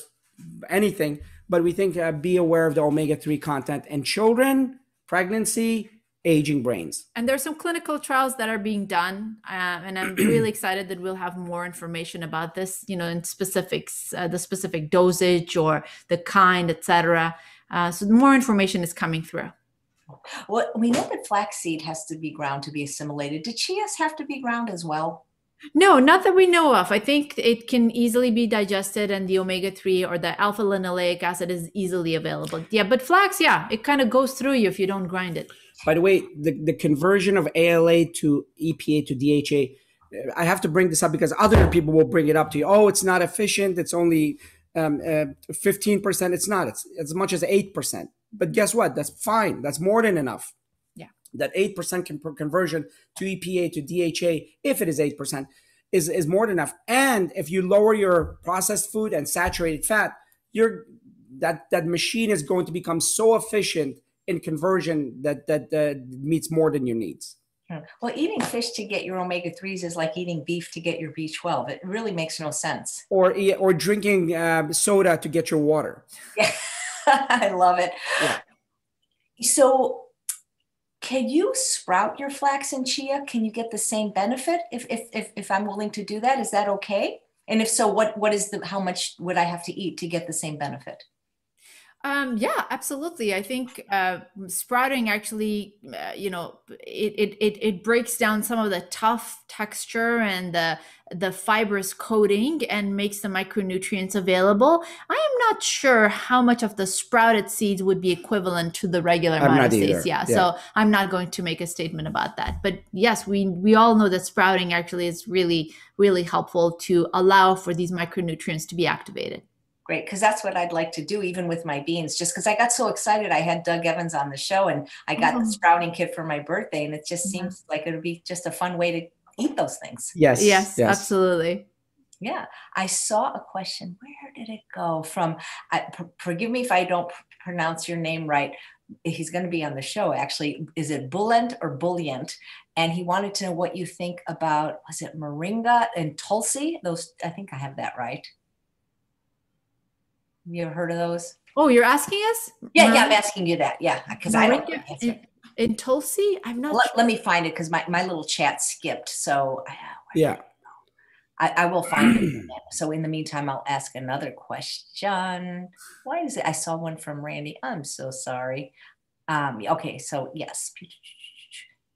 anything, but we think be aware of the omega-3 content in children, pregnancy, aging brains. And there's some clinical trials that are being done, and I'm really excited that we'll have more information about this, you know, in specifics, the specific dosage or the kind, etc. So more information is coming through. Well, we know that flaxseed has to be ground to be assimilated. Did chias have to be ground as well? No, not that we know of. I think it can easily be digested, and the omega-3 or the alpha-linoleic acid is easily available. Yeah, but flax, yeah, it kind of goes through you if you don't grind it. By the way, the conversion of ALA to EPA to DHA, I have to bring this up because other people will bring it up to you. Oh, it's not efficient. It's only 15%. It's not. It's as much as 8%. But guess what? That's fine. That's more than enough. That 8% conversion to EPA to DHA, if it is 8%, is more than enough. And if you lower your processed food and saturated fat, that machine is going to become so efficient in conversion that meets more than your needs. Well, eating fish to get your omega-3s is like eating beef to get your B12. It really makes no sense. Or drinking soda to get your water. Yeah. I love it. Yeah. So can you sprout your flax and chia? Can you get the same benefit if I'm willing to do that? Is that okay? And if so, what is how much would I have to eat to get the same benefit? Yeah, absolutely. I think sprouting actually, you know, it breaks down some of the tough texture and the fibrous coating and makes the micronutrients available. I am not sure how much of the sprouted seeds would be equivalent to the regular amount of seeds. Yeah, so I'm not going to make a statement about that. But yes, we all know that sprouting actually is really, really helpful to allow for these micronutrients to be activated. Great, because that's what I'd like to do, even with my beans, just because I got so excited. I had Doug Evans on the show, and I got the sprouting kit for my birthday, and it just seems like it would be just a fun way to eat those things. Yes, absolutely. Yeah, I saw a question. Where did it go from? Forgive me if I don't pronounce your name right. He's going to be on the show, actually. Is it Bullent or Bullient? And he wanted to know what you think about, was it moringa and tulsi? Those, I think I have that right. You ever heard of those? Oh, you're asking us? Yeah, yeah, I'm asking you that. Yeah, because I don't know. In Tulsi, I'm not sure. Let me find it because my little chat skipped. So yeah, I will find it. So in the meantime, I'll ask another question. Why is it? I saw one from Randy. I'm so sorry. Okay, so yes.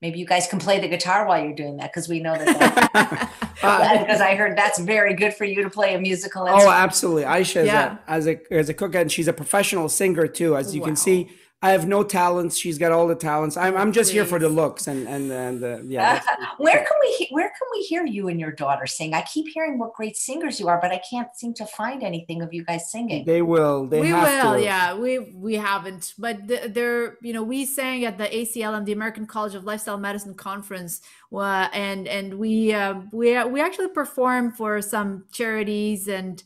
Maybe you guys can play the guitar while you're doing that, because we know that. Because I heard that's very good for you to play a musical instrument. Oh, absolutely. Aisha is as a cook, and she's a professional singer too, as you can see. I have no talents. She's got all the talents. I'm just here for the looks and yeah. Where can we hear you and your daughter sing? I keep hearing what great singers you are, but I can't seem to find anything of you guys singing. They will. They have to. Yeah, we haven't, but they're, you know, we sang at the ACLM, the American College of Lifestyle Medicine conference, and we actually performed for some charities and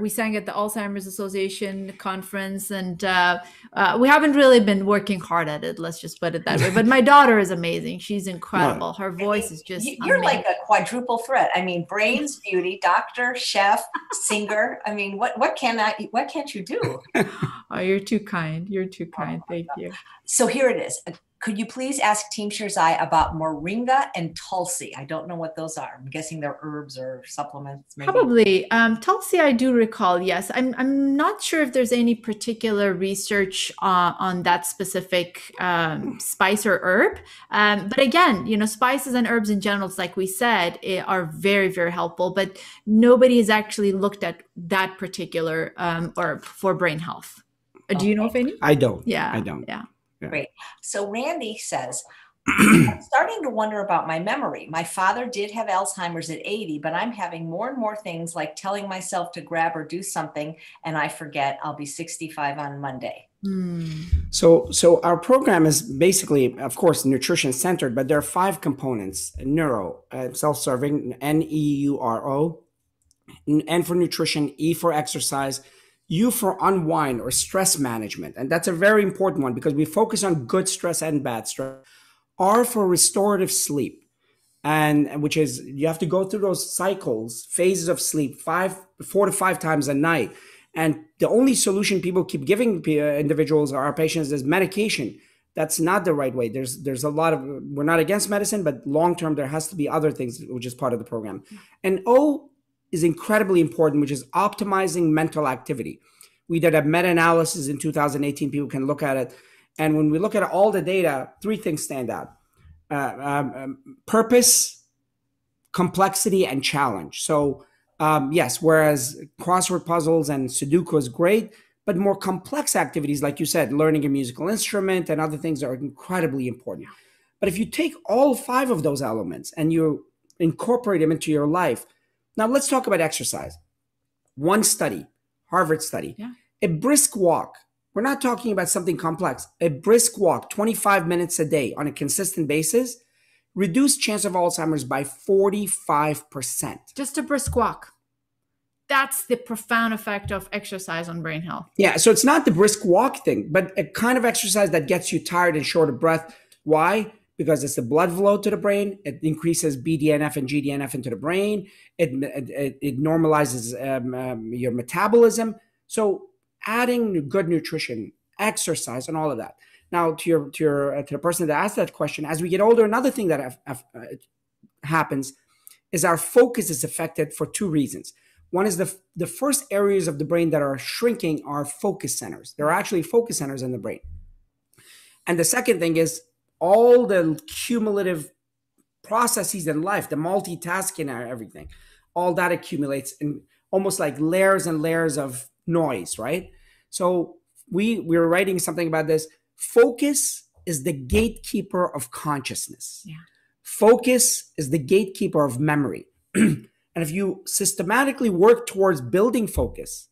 we sang at the Alzheimer's Association conference, and we haven't really been working hard at it. Let's just put it that way. But my daughter is amazing. She's incredible. Her voice is just amazing. Like a quadruple threat. I mean, brains, beauty, doctor, chef, singer. I mean, what can't you do? Oh, you're too kind. You're too kind. Thank you. So here it is. Could you please ask Team Sherzai about moringa and tulsi? I don't know what those are. I'm guessing they're herbs or supplements. Maybe. Probably. Tulsi, I do recall, yes. I'm not sure if there's any particular research on that specific spice or herb. But again, you know, spices and herbs in general, like we said, are very, very helpful. But nobody has actually looked at that particular herb for brain health. Okay. Do you know of any? I don't. Yeah. I don't. Yeah. Yeah. Great. So Randy says, I'm starting to wonder about my memory. My father did have Alzheimer's at 80, but I'm having more and more things like telling myself to grab or do something, and I forget. I'll be 65 on Monday. So our program is basically, of course, nutrition centered, but there are 5 components: neuro, self-serving, N-E-U-R-O, N for nutrition, E for exercise, U for unwind or stress management. And that's a very important one because we focus on good stress and bad stress. R for restorative sleep, and which is you have to go through those cycles, phases of sleep 4 to 5 times a night. And the only solution people keep giving individuals or our patients is medication. That's not the right way. There's a lot of, we're not against medicine, but long-term there has to be other things, which is part of the program. And O is incredibly important, which is optimizing mental activity. We did a meta-analysis in 2018. People can look at it. And when we look at all the data, 3 things stand out. Purpose, complexity, and challenge. So yes, whereas crossword puzzles and Sudoku is great, but more complex activities, like you said, learning a musical instrument and other things are incredibly important. But if you take all 5 of those elements and you incorporate them into your life, now, let's talk about exercise. One study, Harvard study, a brisk walk. We're not talking about something complex. A brisk walk, 25 minutes a day on a consistent basis, reduced chance of Alzheimer's by 45%. Just a brisk walk. That's the profound effect of exercise on brain health. Yeah, so it's not the brisk walk thing, but a kind of exercise that gets you tired and short of breath. Why? Because it's the blood flow to the brain, it increases BDNF and GDNF into the brain, it normalizes your metabolism. So adding good nutrition, exercise, and all of that. Now, to the person that asked that question, as we get older, another thing that happens is our focus is affected for 2 reasons. One is the first areas of the brain that are shrinking are focus centers. There are actually focus centers in the brain. And the second thing is, all the cumulative processes in life, the multitasking and everything, all that accumulates in almost like layers and layers of noise, right? So we were writing something about this. Focus is the gatekeeper of consciousness. Yeah. Focus is the gatekeeper of memory. And if you systematically work towards building focus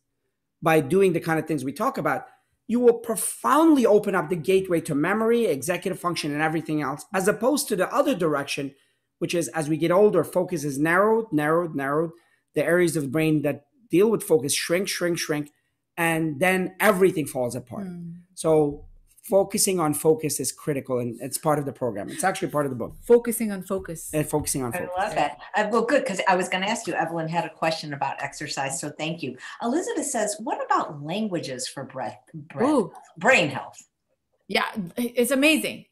by doing the kind of things we talk about, you will profoundly open up the gateway to memory, executive function, and everything else, as opposed to the other direction, which is as we get older, focus is narrowed. The areas of the brain that deal with focus shrink, and then everything falls apart. So focusing on focus is critical, and it's part of the program. It's actually part of the book. Focusing on focus. And focusing on focus. I love that. Well, good, because I was going to ask you, Evelyn had a question about exercise, so thank you. Elizabeth says, what about languages for brain health? Yeah, it's amazing.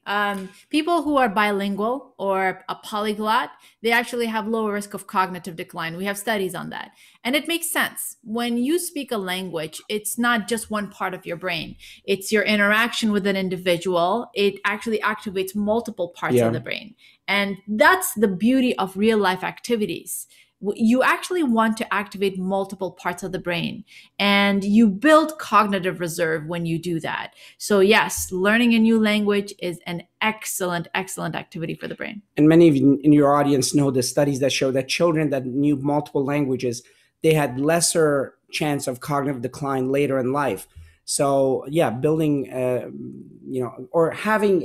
People who are bilingual or a polyglot, they actually have lower risk of cognitive decline. We have studies on that. And it makes sense. When you speak a language, it's not just one part of your brain. It's your interaction with an individual. It actually activates multiple parts of the brain. And that's the beauty of real life activities. you actually want to activate multiple parts of the brain, and you build cognitive reserve when you do that. So yes, learning a new language is an excellent, excellent activity for the brain. And many of you in your audience know the studies that show that children that knew multiple languages, they had lesser chance of cognitive decline later in life. So yeah, building, or having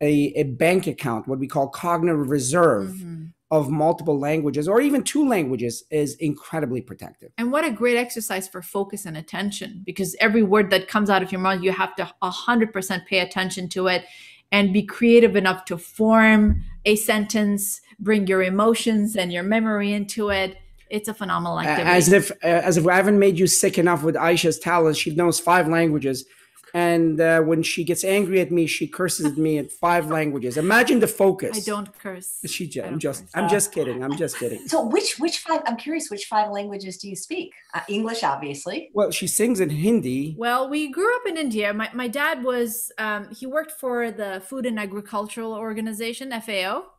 a bank account, what we call cognitive reserve, mm-hmm. of multiple languages or even two languages is incredibly protective. And what a great exercise for focus and attention, because every word that comes out of your mouth, you have to 100% pay attention to it and be creative enough to form a sentence, bring your emotions and your memory into it. It's a phenomenal activity. As if I haven't made you sick enough with Aisha's talents. She knows 5 languages. And when she gets angry at me, she curses at me in 5 languages. Imagine the focus. I don't curse. I'm just kidding. So which 5? I'm curious. Which 5 languages do you speak? English, obviously. Well, she sings in Hindi. Well, we grew up in India. My dad was he worked for the Food and Agricultural Organization, FAO.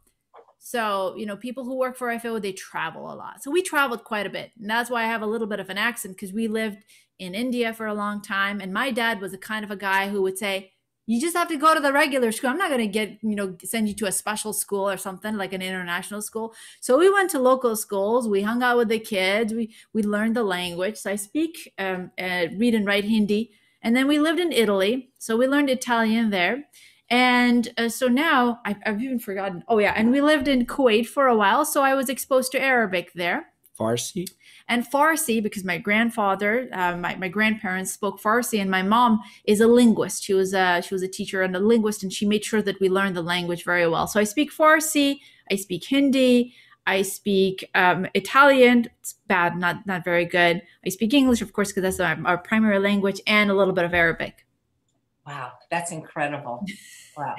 So, people who work for FAO, they travel a lot. So we traveled quite a bit. And that's why I have a little bit of an accent, because we lived in India for a long time. And my dad was the kind of a guy who would say, you just have to go to the regular school. I'm not going to send you to a special school or something like an international school. So we went to local schools. We hung out with the kids. We learned the language. So I speak, read and write Hindi. And then we lived in Italy. So we learned Italian there. And so now I've even forgotten. Oh, yeah. And we lived in Kuwait for a while. So I was exposed to Arabic there. Farsi. And Farsi, because my grandfather, my grandparents spoke Farsi, and my mom is a linguist. She was a teacher and a linguist, and she made sure that we learned the language very well. So I speak Farsi. I speak Hindi. I speak Italian. It's bad, not very good. I speak English, of course, because that's our primary language, and a little bit of Arabic. Wow, that's incredible. Wow.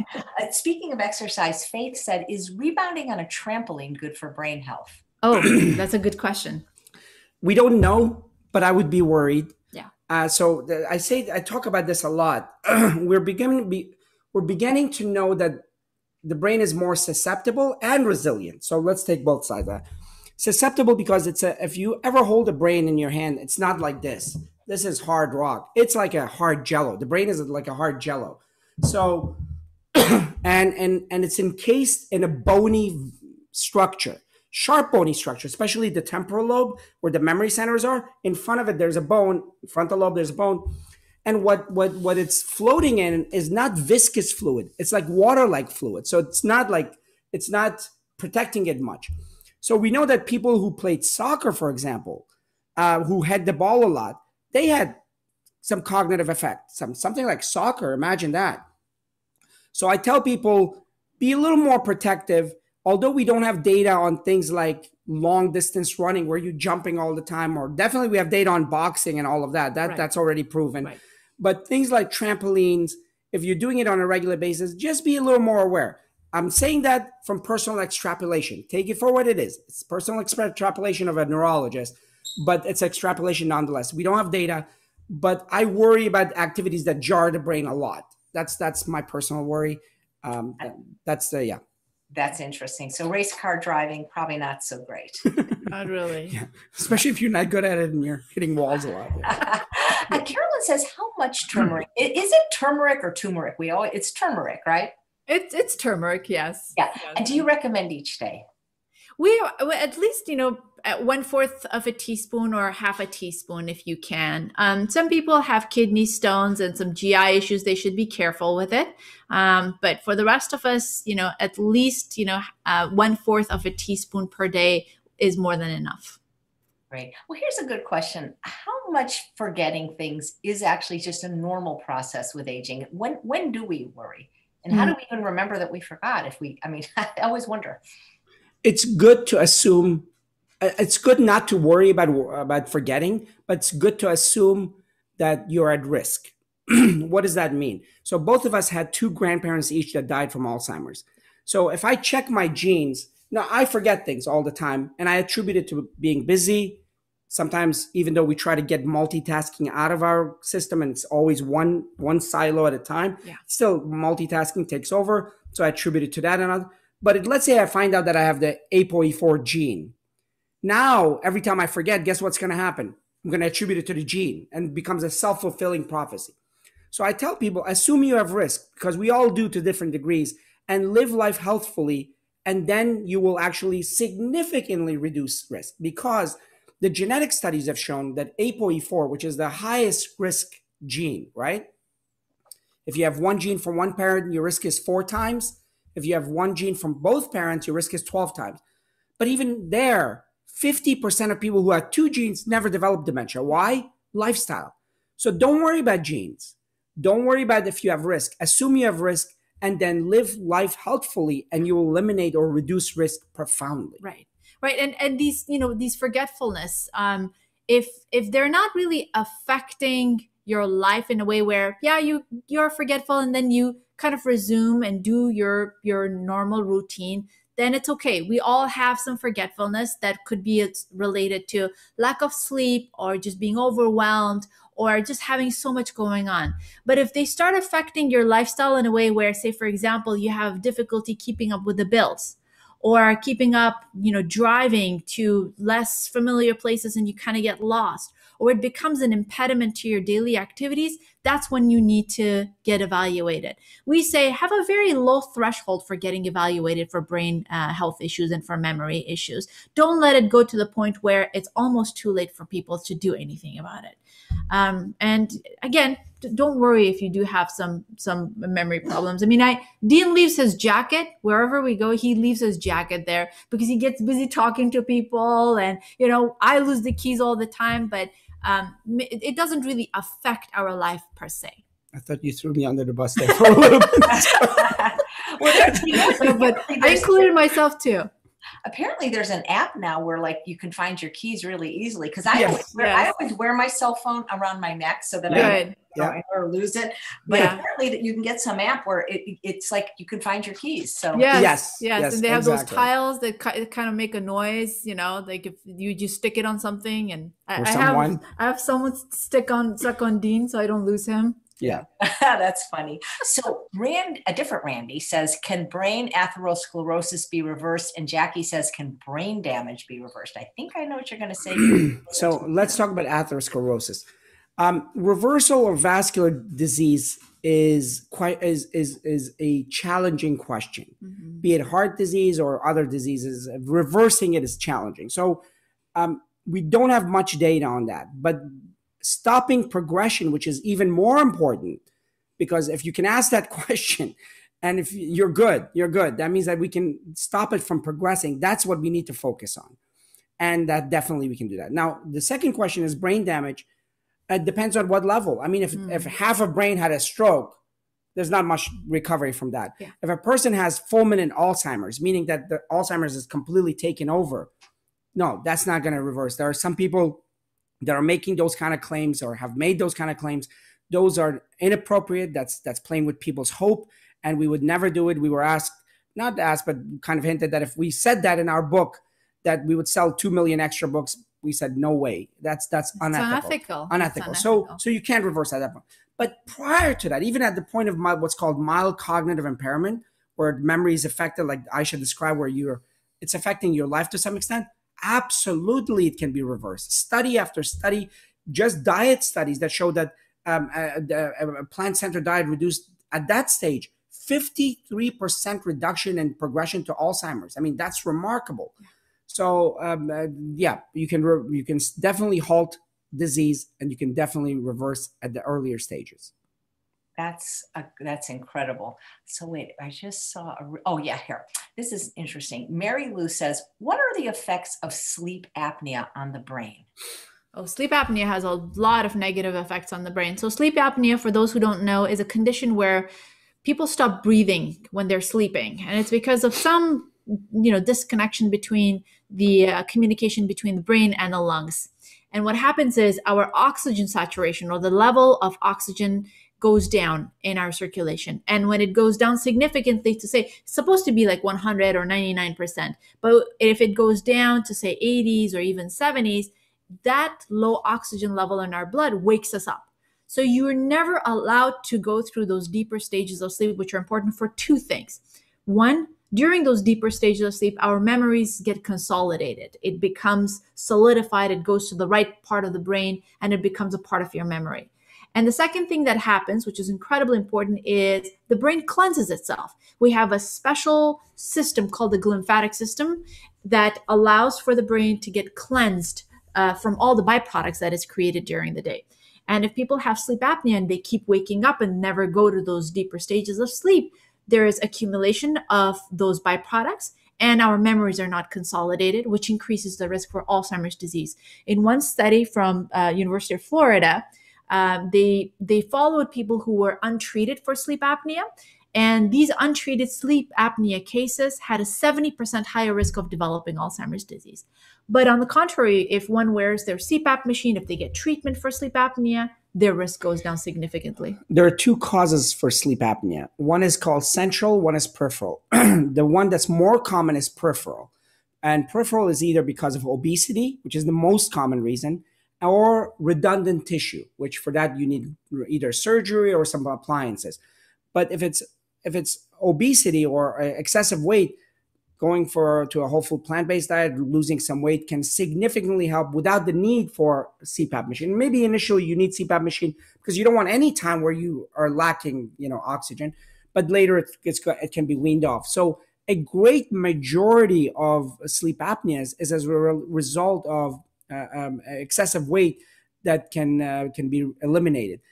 Speaking of exercise, Faith said, is rebounding on a trampoline good for brain health? Oh, that's a good question. We don't know, but I would be worried. Yeah. I talk about this a lot. We're beginning to know that the brain is more susceptible and resilient. So let's take both sides of that. Susceptible because if you ever hold a brain in your hand, it's not like this. This is hard rock. It's like a hard jello. The brain is like a hard jello. So, and it's encased in a bony structure, sharp bony structure, especially the temporal lobe where the memory centers are. In front of it, there's a bone. Frontal lobe, there's a bone. And what it's floating in is not viscous fluid. It's like water-like fluid. So it's not protecting it much. So we know that people who played soccer, for example, who had the ball a lot, they had some cognitive effect, something like soccer. Imagine that. So I tell people, be a little more protective. Although we don't have data on things like long distance running where you're jumping all the time, or definitely we have data on boxing and all of that. That's already proven. Right. But things like trampolines, if you're doing it on a regular basis, just be a little more aware. I'm saying that from personal extrapolation. Take it for what it is. It's personal extrapolation of a neurologist. But it's extrapolation nonetheless. We don't have data, but I worry about activities that jar the brain a lot. That's my personal worry. Yeah. That's interesting. So race car driving, probably not so great. Not really. Yeah. Especially if you're not good at it and you're hitting walls a lot. Yeah. Carolyn says, how much turmeric? Is it turmeric or turmeric? It's turmeric, right? It's turmeric, yes. Yeah. And do you recommend each day? We at least, 1/4 of a teaspoon or 1/2 teaspoon if you can. Some people have kidney stones and some GI issues. They should be careful with it. But for the rest of us, at least, 1/4 of a teaspoon per day is more than enough. Right. Well, here's a good question. How much forgetting things is actually just a normal process with aging? When do we worry? And how do we even remember that we forgot I always wonder. It's good to assume. It's good not to worry about forgetting, but it's good to assume that you're at risk. What does that mean? So both of us had 2 grandparents each that died from Alzheimer's. So if I check my genes, now I forget things all the time, and I attribute it to being busy. Sometimes, even though we try to get multitasking out of our system, and it's always one silo at a time, still multitasking takes over. So I attribute it to that. But let's say I find out that I have the APOE4 gene. Now, every time I forget, guess what's going to happen? I'm going to attribute it to the gene, and it becomes a self-fulfilling prophecy. So I tell people, assume you have risk, because we all do to different degrees, and live life healthfully, and then you will actually significantly reduce risk, because the genetic studies have shown that APOE4, which is the highest risk gene, right? If you have one gene from one parent, your risk is 4 times. If you have one gene from both parents, your risk is 12 times. But even there, 50% of people who have 2 genes never develop dementia. Why? Lifestyle. So don't worry about genes. Don't worry about if you have risk. Assume you have risk, and then live life healthfully, and you will eliminate or reduce risk profoundly. Right. Right. And these, you know, these forgetfulness, if they're not really affecting your life in a way where, yeah, you're forgetful and then you kind of resume and do your normal routine, then it's okay. We all have some forgetfulness that could be related to lack of sleep or just being overwhelmed or just having so much going on. But if they start affecting your lifestyle in a way where, say, for example, you have difficulty keeping up with the bills or keeping up, you know, driving to less familiar places and you kind of get lost, or it becomes an impediment to your daily activities, that's when you need to get evaluated. We say have a very low threshold for getting evaluated for brain health issues and for memory issues. Don't let it go to the point where it's almost too late for people to do anything about it. And again, don't worry if you do have some memory problems. I mean, Dean leaves his jacket wherever we go. He leaves his jacket there because he gets busy talking to people, and you know, I lose the keys all the time, but it doesn't really affect our life per se. I thought you threw me under the bus there for a little bit. But I included myself too. Apparently there's an app now where like you can find your keys really easily. Cause I always wear my cell phone around my neck so that I never lose it. But apparently that you can get some app where it's like you can find your keys. So yes. And they have those tiles that kind of make a noise, you know, like if you just stick it on something, and I have someone stuck on Dean so I don't lose him. Yeah. That's funny. So a different Randy says, can brain atherosclerosis be reversed? And Jackie says, can brain damage be reversed? I think I know what you're going to say. So let's talk about atherosclerosis. Reversal of vascular disease is a challenging question, be it heart disease or other diseases. Reversing it is challenging. So we don't have much data on that, but stopping progression, which is even more important, because if you can ask that question and if you're good, that means that we can stop it from progressing. That's what we need to focus on. And that definitely we can do that. Now, the second question is brain damage. It depends on what level. I mean, if half a brain had a stroke, there's not much recovery from that. Yeah. If a person has fulminant Alzheimer's, meaning that the Alzheimer's is completely taken over, no, that's not going to reverse. There are some people that are making those kind of claims or have made those kind of claims. Those are inappropriate. That's playing with people's hope, and we would never do it. We were asked, not asked, but kind of hinted that if we said that in our book, that we would sell 2 million extra books. We said, no way. That's unethical. Unethical. So you can't reverse that point. But prior to that, even at the point of what's called mild cognitive impairment, where memory is affected, like Aisha described, where it's affecting your life to some extent, absolutely it can be reversed. Study after study, just diet studies that show that a plant-centered diet reduced at that stage 53% reduction in progression to Alzheimer's. I mean, that's remarkable. So you can definitely halt disease, and you can definitely reverse at the earlier stages. That's incredible. So wait, I just saw here. This is interesting. Mary Lou says, what are the effects of sleep apnea on the brain? Oh, sleep apnea has a lot of negative effects on the brain. So sleep apnea, for those who don't know, is a condition where people stop breathing when they're sleeping. And it's because of some, you know, disconnection between the communication between the brain and the lungs. And what happens is our oxygen saturation, or the level of oxygen, goes down in our circulation. And when it goes down significantly to, say, it's supposed to be like 100 or 99%, but if it goes down to, say, 80s or even 70s, that low oxygen level in our blood wakes us up. So you're never allowed to go through those deeper stages of sleep, which are important for 2 things. One, during those deeper stages of sleep, our memories get consolidated. It becomes solidified. It goes to the right part of the brain, and it becomes a part of your memory. And the second thing that happens, which is incredibly important, is the brain cleanses itself. We have a special system called the glymphatic system that allows for the brain to get cleansed from all the byproducts that is created during the day. And if people have sleep apnea and they keep waking up and never go to those deeper stages of sleep, there is accumulation of those byproducts, and our memories are not consolidated, which increases the risk for Alzheimer's disease. In one study from University of Florida, they followed people who were untreated for sleep apnea, and these untreated sleep apnea cases had a 70% higher risk of developing Alzheimer's disease. But on the contrary, if one wears their CPAP machine, if they get treatment for sleep apnea, their risk goes down significantly. There are two causes for sleep apnea. One is called central, one is peripheral. The one that's more common is peripheral. And peripheral is either because of obesity, which is the most common reason, or redundant tissue, which for that you need either surgery or some appliances. But if it's obesity or excessive weight, going to a whole food plant-based diet, losing some weight can significantly help without the need for a CPAP machine. Maybe initially you need CPAP machine because you don't want any time where you are lacking, oxygen, but later it can be weaned off. So a great majority of sleep apneas is as a result of excessive weight that can be eliminated.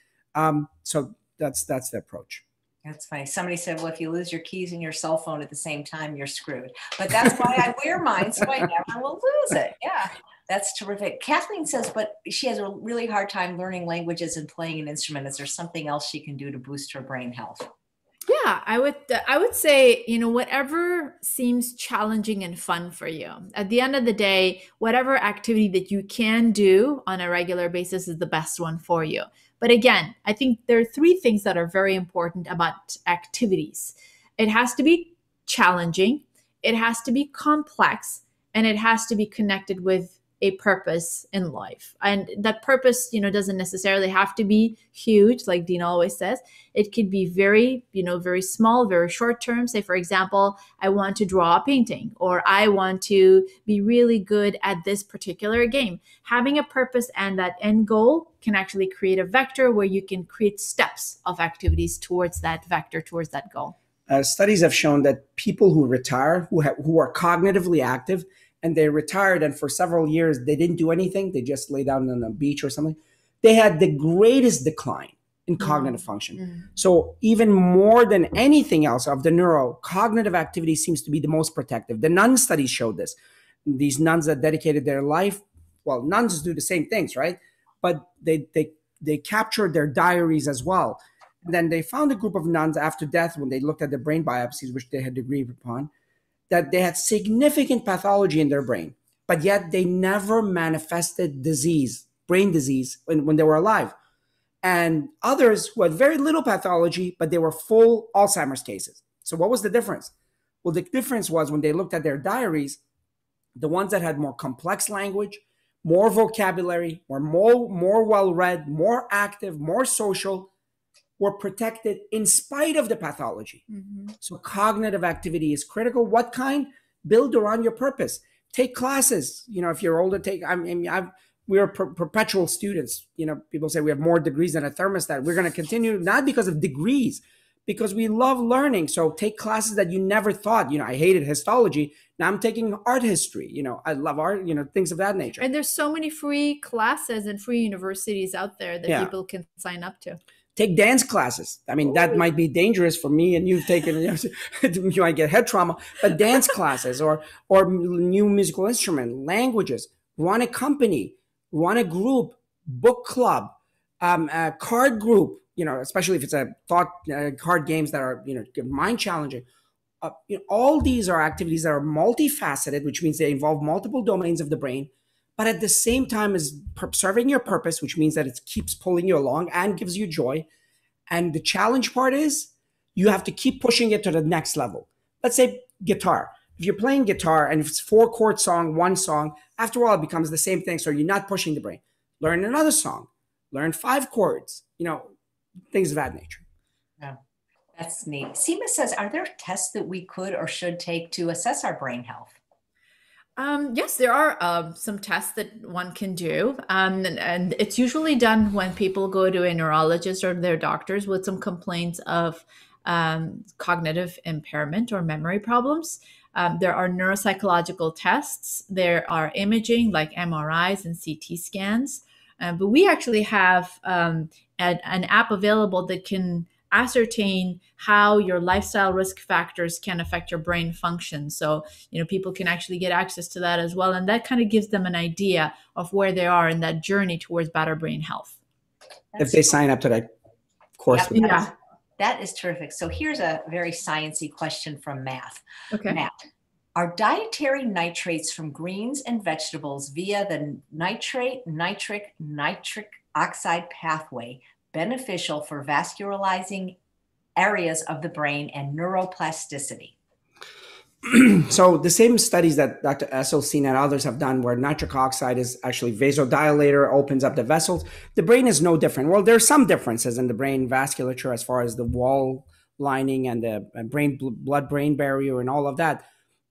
So that's the approach. That's funny. Somebody said, well, if you lose your keys and your cell phone at the same time, you're screwed. But that's why I wear mine, so I never will lose it. Yeah, that's terrific. Kathleen says, but she has a really hard time learning languages and playing an instrument. Is there something else she can do to boost her brain health? Yeah, I would say, whatever seems challenging and fun for you. At the end of the day, whatever activity that you can do on a regular basis is the best one for you. But again, I think there are three things that are very important about activities. It has to be challenging, it has to be complex, and it has to be connected with a purpose in life. And that purpose, doesn't necessarily have to be huge, like Dean always says. It could be very, very small, very short term. Say, for example, I want to draw a painting, or I want to be really good at this particular game. Having a purpose and that end goal can actually create a vector where you can create steps of activities towards that vector, towards that goal. Studies have shown that people who retire, who are cognitively active, and they retired and for several years they didn't do anything, they just lay down on a beach or something, they had the greatest decline in cognitive function. So even more than anything else of the neuro, cognitive activity seems to be the most protective. The nun studies showed this. These nuns that dedicated their life, well, nuns do the same things, right? But they captured their diaries as well. And then they found a group of nuns after death when they looked at the brain biopsies, which they had agreed upon, that they had significant pathology in their brain, but yet they never manifested disease, brain disease, when they were alive. And others who had very little pathology, but they were full Alzheimer's cases. So what was the difference? Well, the difference was when they looked at their diaries, the ones that had more complex language, more vocabulary, were more well-read, more active, more social, were protected in spite of the pathology. So cognitive activity is critical. What kind? Build around your purpose. Take classes. If you're older, we are perpetual students. People say we have more degrees than a thermostat. We're going to continue, not because of degrees, because we love learning. So take classes that you never thought. I hated histology. Now I'm taking art history. I love art, things of that nature. And there's so many free classes and free universities out there that people can sign up to. Take dance classes. I mean, that might be dangerous for me and you've taken, you might get head trauma, but dance classes or new musical instrument, languages, run a company, run a group, book club, a card group, especially if it's a thought card games that are, mind challenging. All these are activities that are multifaceted, which means they involve multiple domains of the brain, but at the same time is serving your purpose, which means that it keeps pulling you along and gives you joy. And the challenge part is you have to keep pushing it to the next level. Let's say guitar. If you're playing guitar and if it's 4-chord song, one song, after a while it becomes the same thing. So you're not pushing the brain. Learn another song. Learn 5 chords, things of that nature. Yeah. That's neat. Seema says, are there tests that we could or should take to assess our brain health? Yes, there are some tests that one can do, and it's usually done when people go to a neurologist or their doctors with some complaints of cognitive impairment or memory problems. There are neuropsychological tests. There are imaging like MRIs and CT scans, but we actually have an app available that can ascertain how your lifestyle risk factors can affect your brain function. So, you know, people can actually get access to that as well. And that kind of gives them an idea of where they are in that journey towards better brain health. If they sign up to that course. Yeah. That is terrific. So here's a very sciencey question from Matt. Okay. Matt, are dietary nitrates from greens and vegetables via the nitrate, nitric, nitric oxide pathway beneficial for vascularizing areas of the brain and neuroplasticity? So the same studies that Dr. Esselstyn and others have done where nitric oxide is actually vasodilator, opens up the vessels, the brain is no different. Well, there are some differences in the brain vasculature as far as the wall lining and the brain blood-brain barrier and all of that.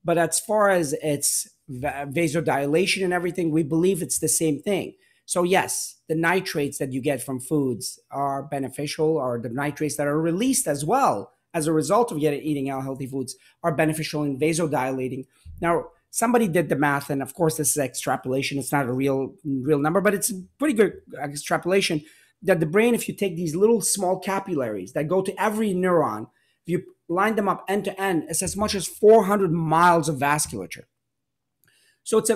But as far as its vasodilation and everything, we believe it's the same thing. So yes, the nitrates that you get from foods are beneficial, or the nitrates that are released as well as a result of eating healthy foods are beneficial in vasodilating. Now, somebody did the math, and of course this is extrapolation. It's not a real number, but it's a pretty good extrapolation that the brain, if you take these little small capillaries that go to every neuron, if you line them up end to end, it's as much as 400 miles of vasculature. So it's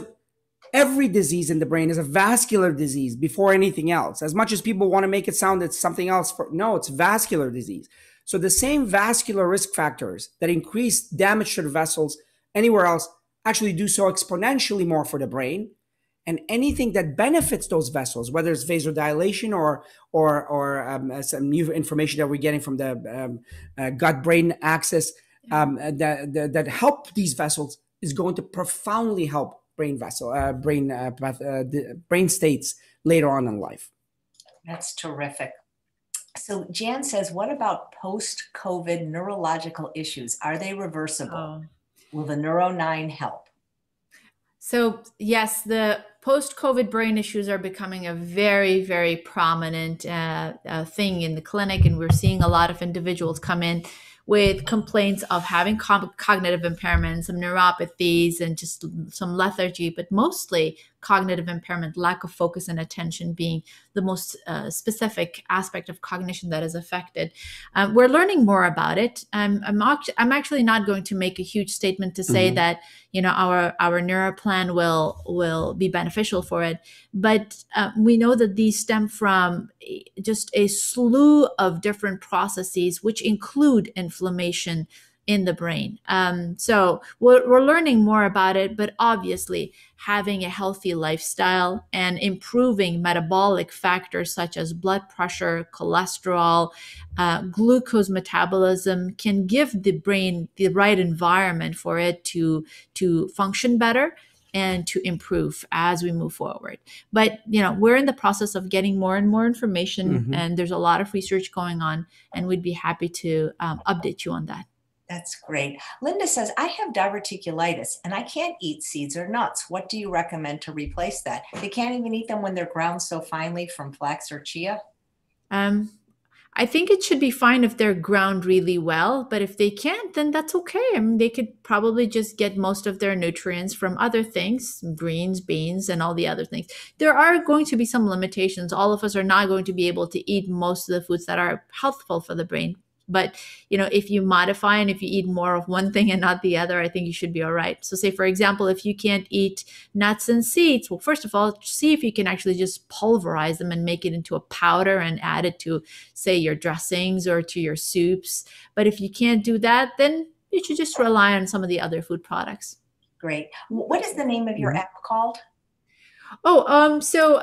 every disease in the brain is a vascular disease before anything else. As much as people want to make it sound it's something else, no, it's vascular disease. So the same vascular risk factors that increase damage to the vessels anywhere else actually do so exponentially more for the brain. And anything that benefits those vessels, whether it's vasodilation or some new information that we're getting from the gut-brain axis that help these vessels, is going to profoundly help brain states later on in life. That's terrific. So Jan says, what about post-COVID neurological issues? Are they reversible? Will the Neuro9 help? So yes, the post-COVID brain issues are becoming a very, very prominent thing in the clinic. And we're seeing a lot of individuals come in with complaints of having cognitive impairments, some neuropathies, and just some lethargy, but mostly cognitive impairment, lack of focus and attention being the most specific aspect of cognition that is affected. We're learning more about it. I'm actually not going to make a huge statement to say that, you know, our NeuroPlan will be beneficial for it, but we know that these stem from just a slew of different processes, which include inflammation in the brain. So we're learning more about it, but obviously having a healthy lifestyle and improving metabolic factors such as blood pressure, cholesterol, glucose metabolism can give the brain the right environment for it to function better and to improve as we move forward. But, you know, we're in the process of getting more and more information, and there's a lot of research going on, and we'd be happy to update you on that. That's great. Linda says, I have diverticulitis and I can't eat seeds or nuts. What do you recommend to replace that? They can't even eat them when they're ground so finely from flax or chia? I think it should be fine if they're ground really well, but if they can't, then that's okay. I mean, they could probably just get most of their nutrients from other things, greens, beans, and all the other things. There are going to be some limitations. All of us are not going to be able to eat most of the foods that are healthful for the brain. But, you know, if you modify and if you eat more of one thing and not the other, I think you should be all right. So say, for example, if you can't eat nuts and seeds, well, first of all, see if you can actually just pulverize them and make it into a powder and add it to, say, your dressings or to your soups. But if you can't do that, then you should just rely on some of the other food products. Great. What is the name of your app called? So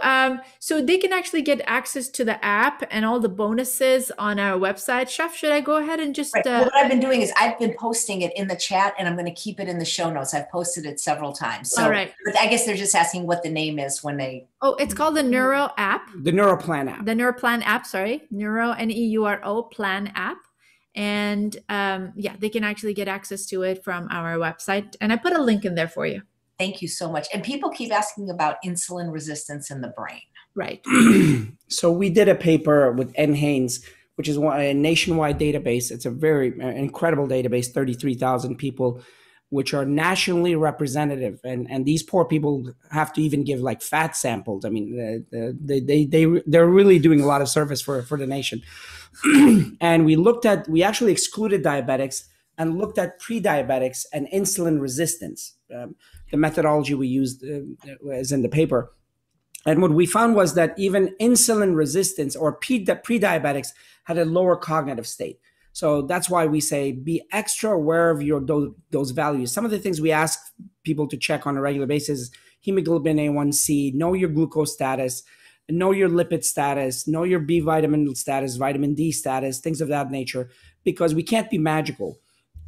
they can actually get access to the app and all the bonuses on our website. Chef, should I go ahead and just... Right. Well, what I've been doing is I've been posting it in the chat, and I'm going to keep it in the show notes. I've posted it several times. So, all right. But I guess they're just asking what the name is when they... Oh, it's called the Neuro app. The NeuroPlan app. The NeuroPlan app, sorry. Neuro, N-E-U-R-O, Plan app. And yeah, they can actually get access to it from our website. And I put a link in there for you. Thank you so much. And people keep asking about insulin resistance in the brain. Right. So we did a paper with N. Haynes, which is a nationwide database. It's a very incredible database, 33,000 people, which are nationally representative. And these poor people have to even give like fat samples. I mean, they're really doing a lot of service for the nation. And we actually excluded diabetics and looked at pre-diabetics and insulin resistance. The methodology we used is in the paper. And what we found was that even insulin resistance or pre-diabetics had a lower cognitive state. So that's why we say be extra aware of your those values. Some of the things we ask people to check on a regular basis is hemoglobin A1C, know your glucose status, know your lipid status, know your B vitamin status, vitamin D status, things of that nature, because we can't be magical.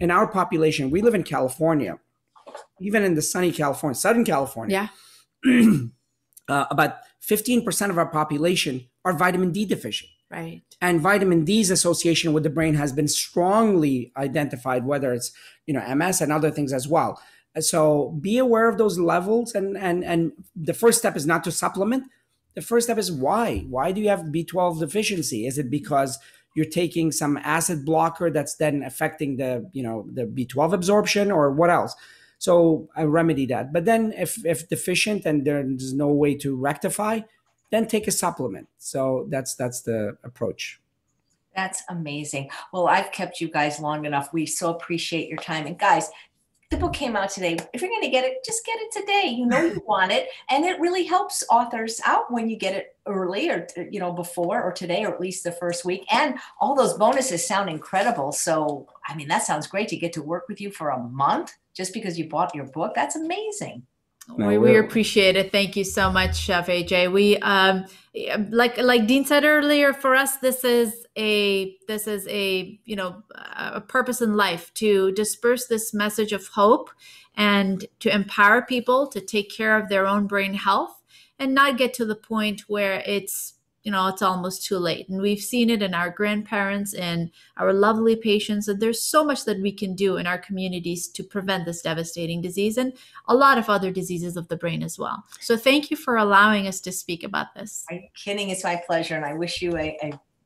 In our population, we live in California, even in the sunny California, Southern California. Yeah. About 15% of our population are vitamin D deficient. Right. And vitamin D's association with the brain has been strongly identified, whether it's, you know, MS and other things as well. So be aware of those levels. And the first step is not to supplement. The first step is why? Why do you have B12 deficiency? Is it because you're taking some acid blocker that's then affecting the, you know, the B12 absorption, or what else? So I remedy that. But then if deficient and there's no way to rectify, then take a supplement. So that's the approach. That's amazing. Well, I've kept you guys long enough. We so appreciate your time. And guys, the book came out today. If you're going to get it, just get it today. You know you want it. And it really helps authors out when you get it early, or, you know, before or today, or at least the first week. And all those bonuses sound incredible. So, I mean, that sounds great to get to work with you for a month just because you bought your book. That's amazing. No, we appreciate it. Thank you so much, Chef AJ. We like Dean said earlier, for us this is a you know, a purpose in life to disperse this message of hope and to empower people to take care of their own brain health and not get to the point where it's, you know, it's almost too late. And we've seen it in our grandparents and our lovely patients. And there's so much that we can do in our communities to prevent this devastating disease and a lot of other diseases of the brain as well. So thank you for allowing us to speak about this. Are you kidding? It's my pleasure. And I wish you a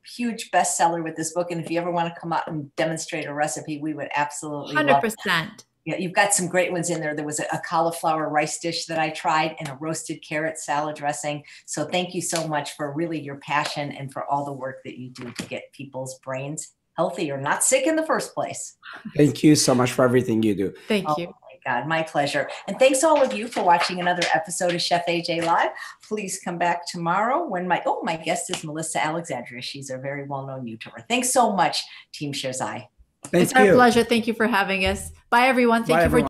huge bestseller with this book. And if you ever want to come out and demonstrate a recipe, we would absolutely 100%. Love that. Yeah, you've got some great ones in there. There was a cauliflower rice dish that I tried and a roasted carrot salad dressing. So thank you so much for really your passion and for all the work that you do to get people's brains healthy or not sick in the first place. Thank you so much for everything you do. Thank you. God, my pleasure. And thanks all of you for watching another episode of Chef AJ Live. Please come back tomorrow when my guest is Melissa Alexandria. She's a very well-known YouTuber. Thanks so much, Team Sherzai. It's our pleasure. Thank you for having us. Bye, everyone. Thank you for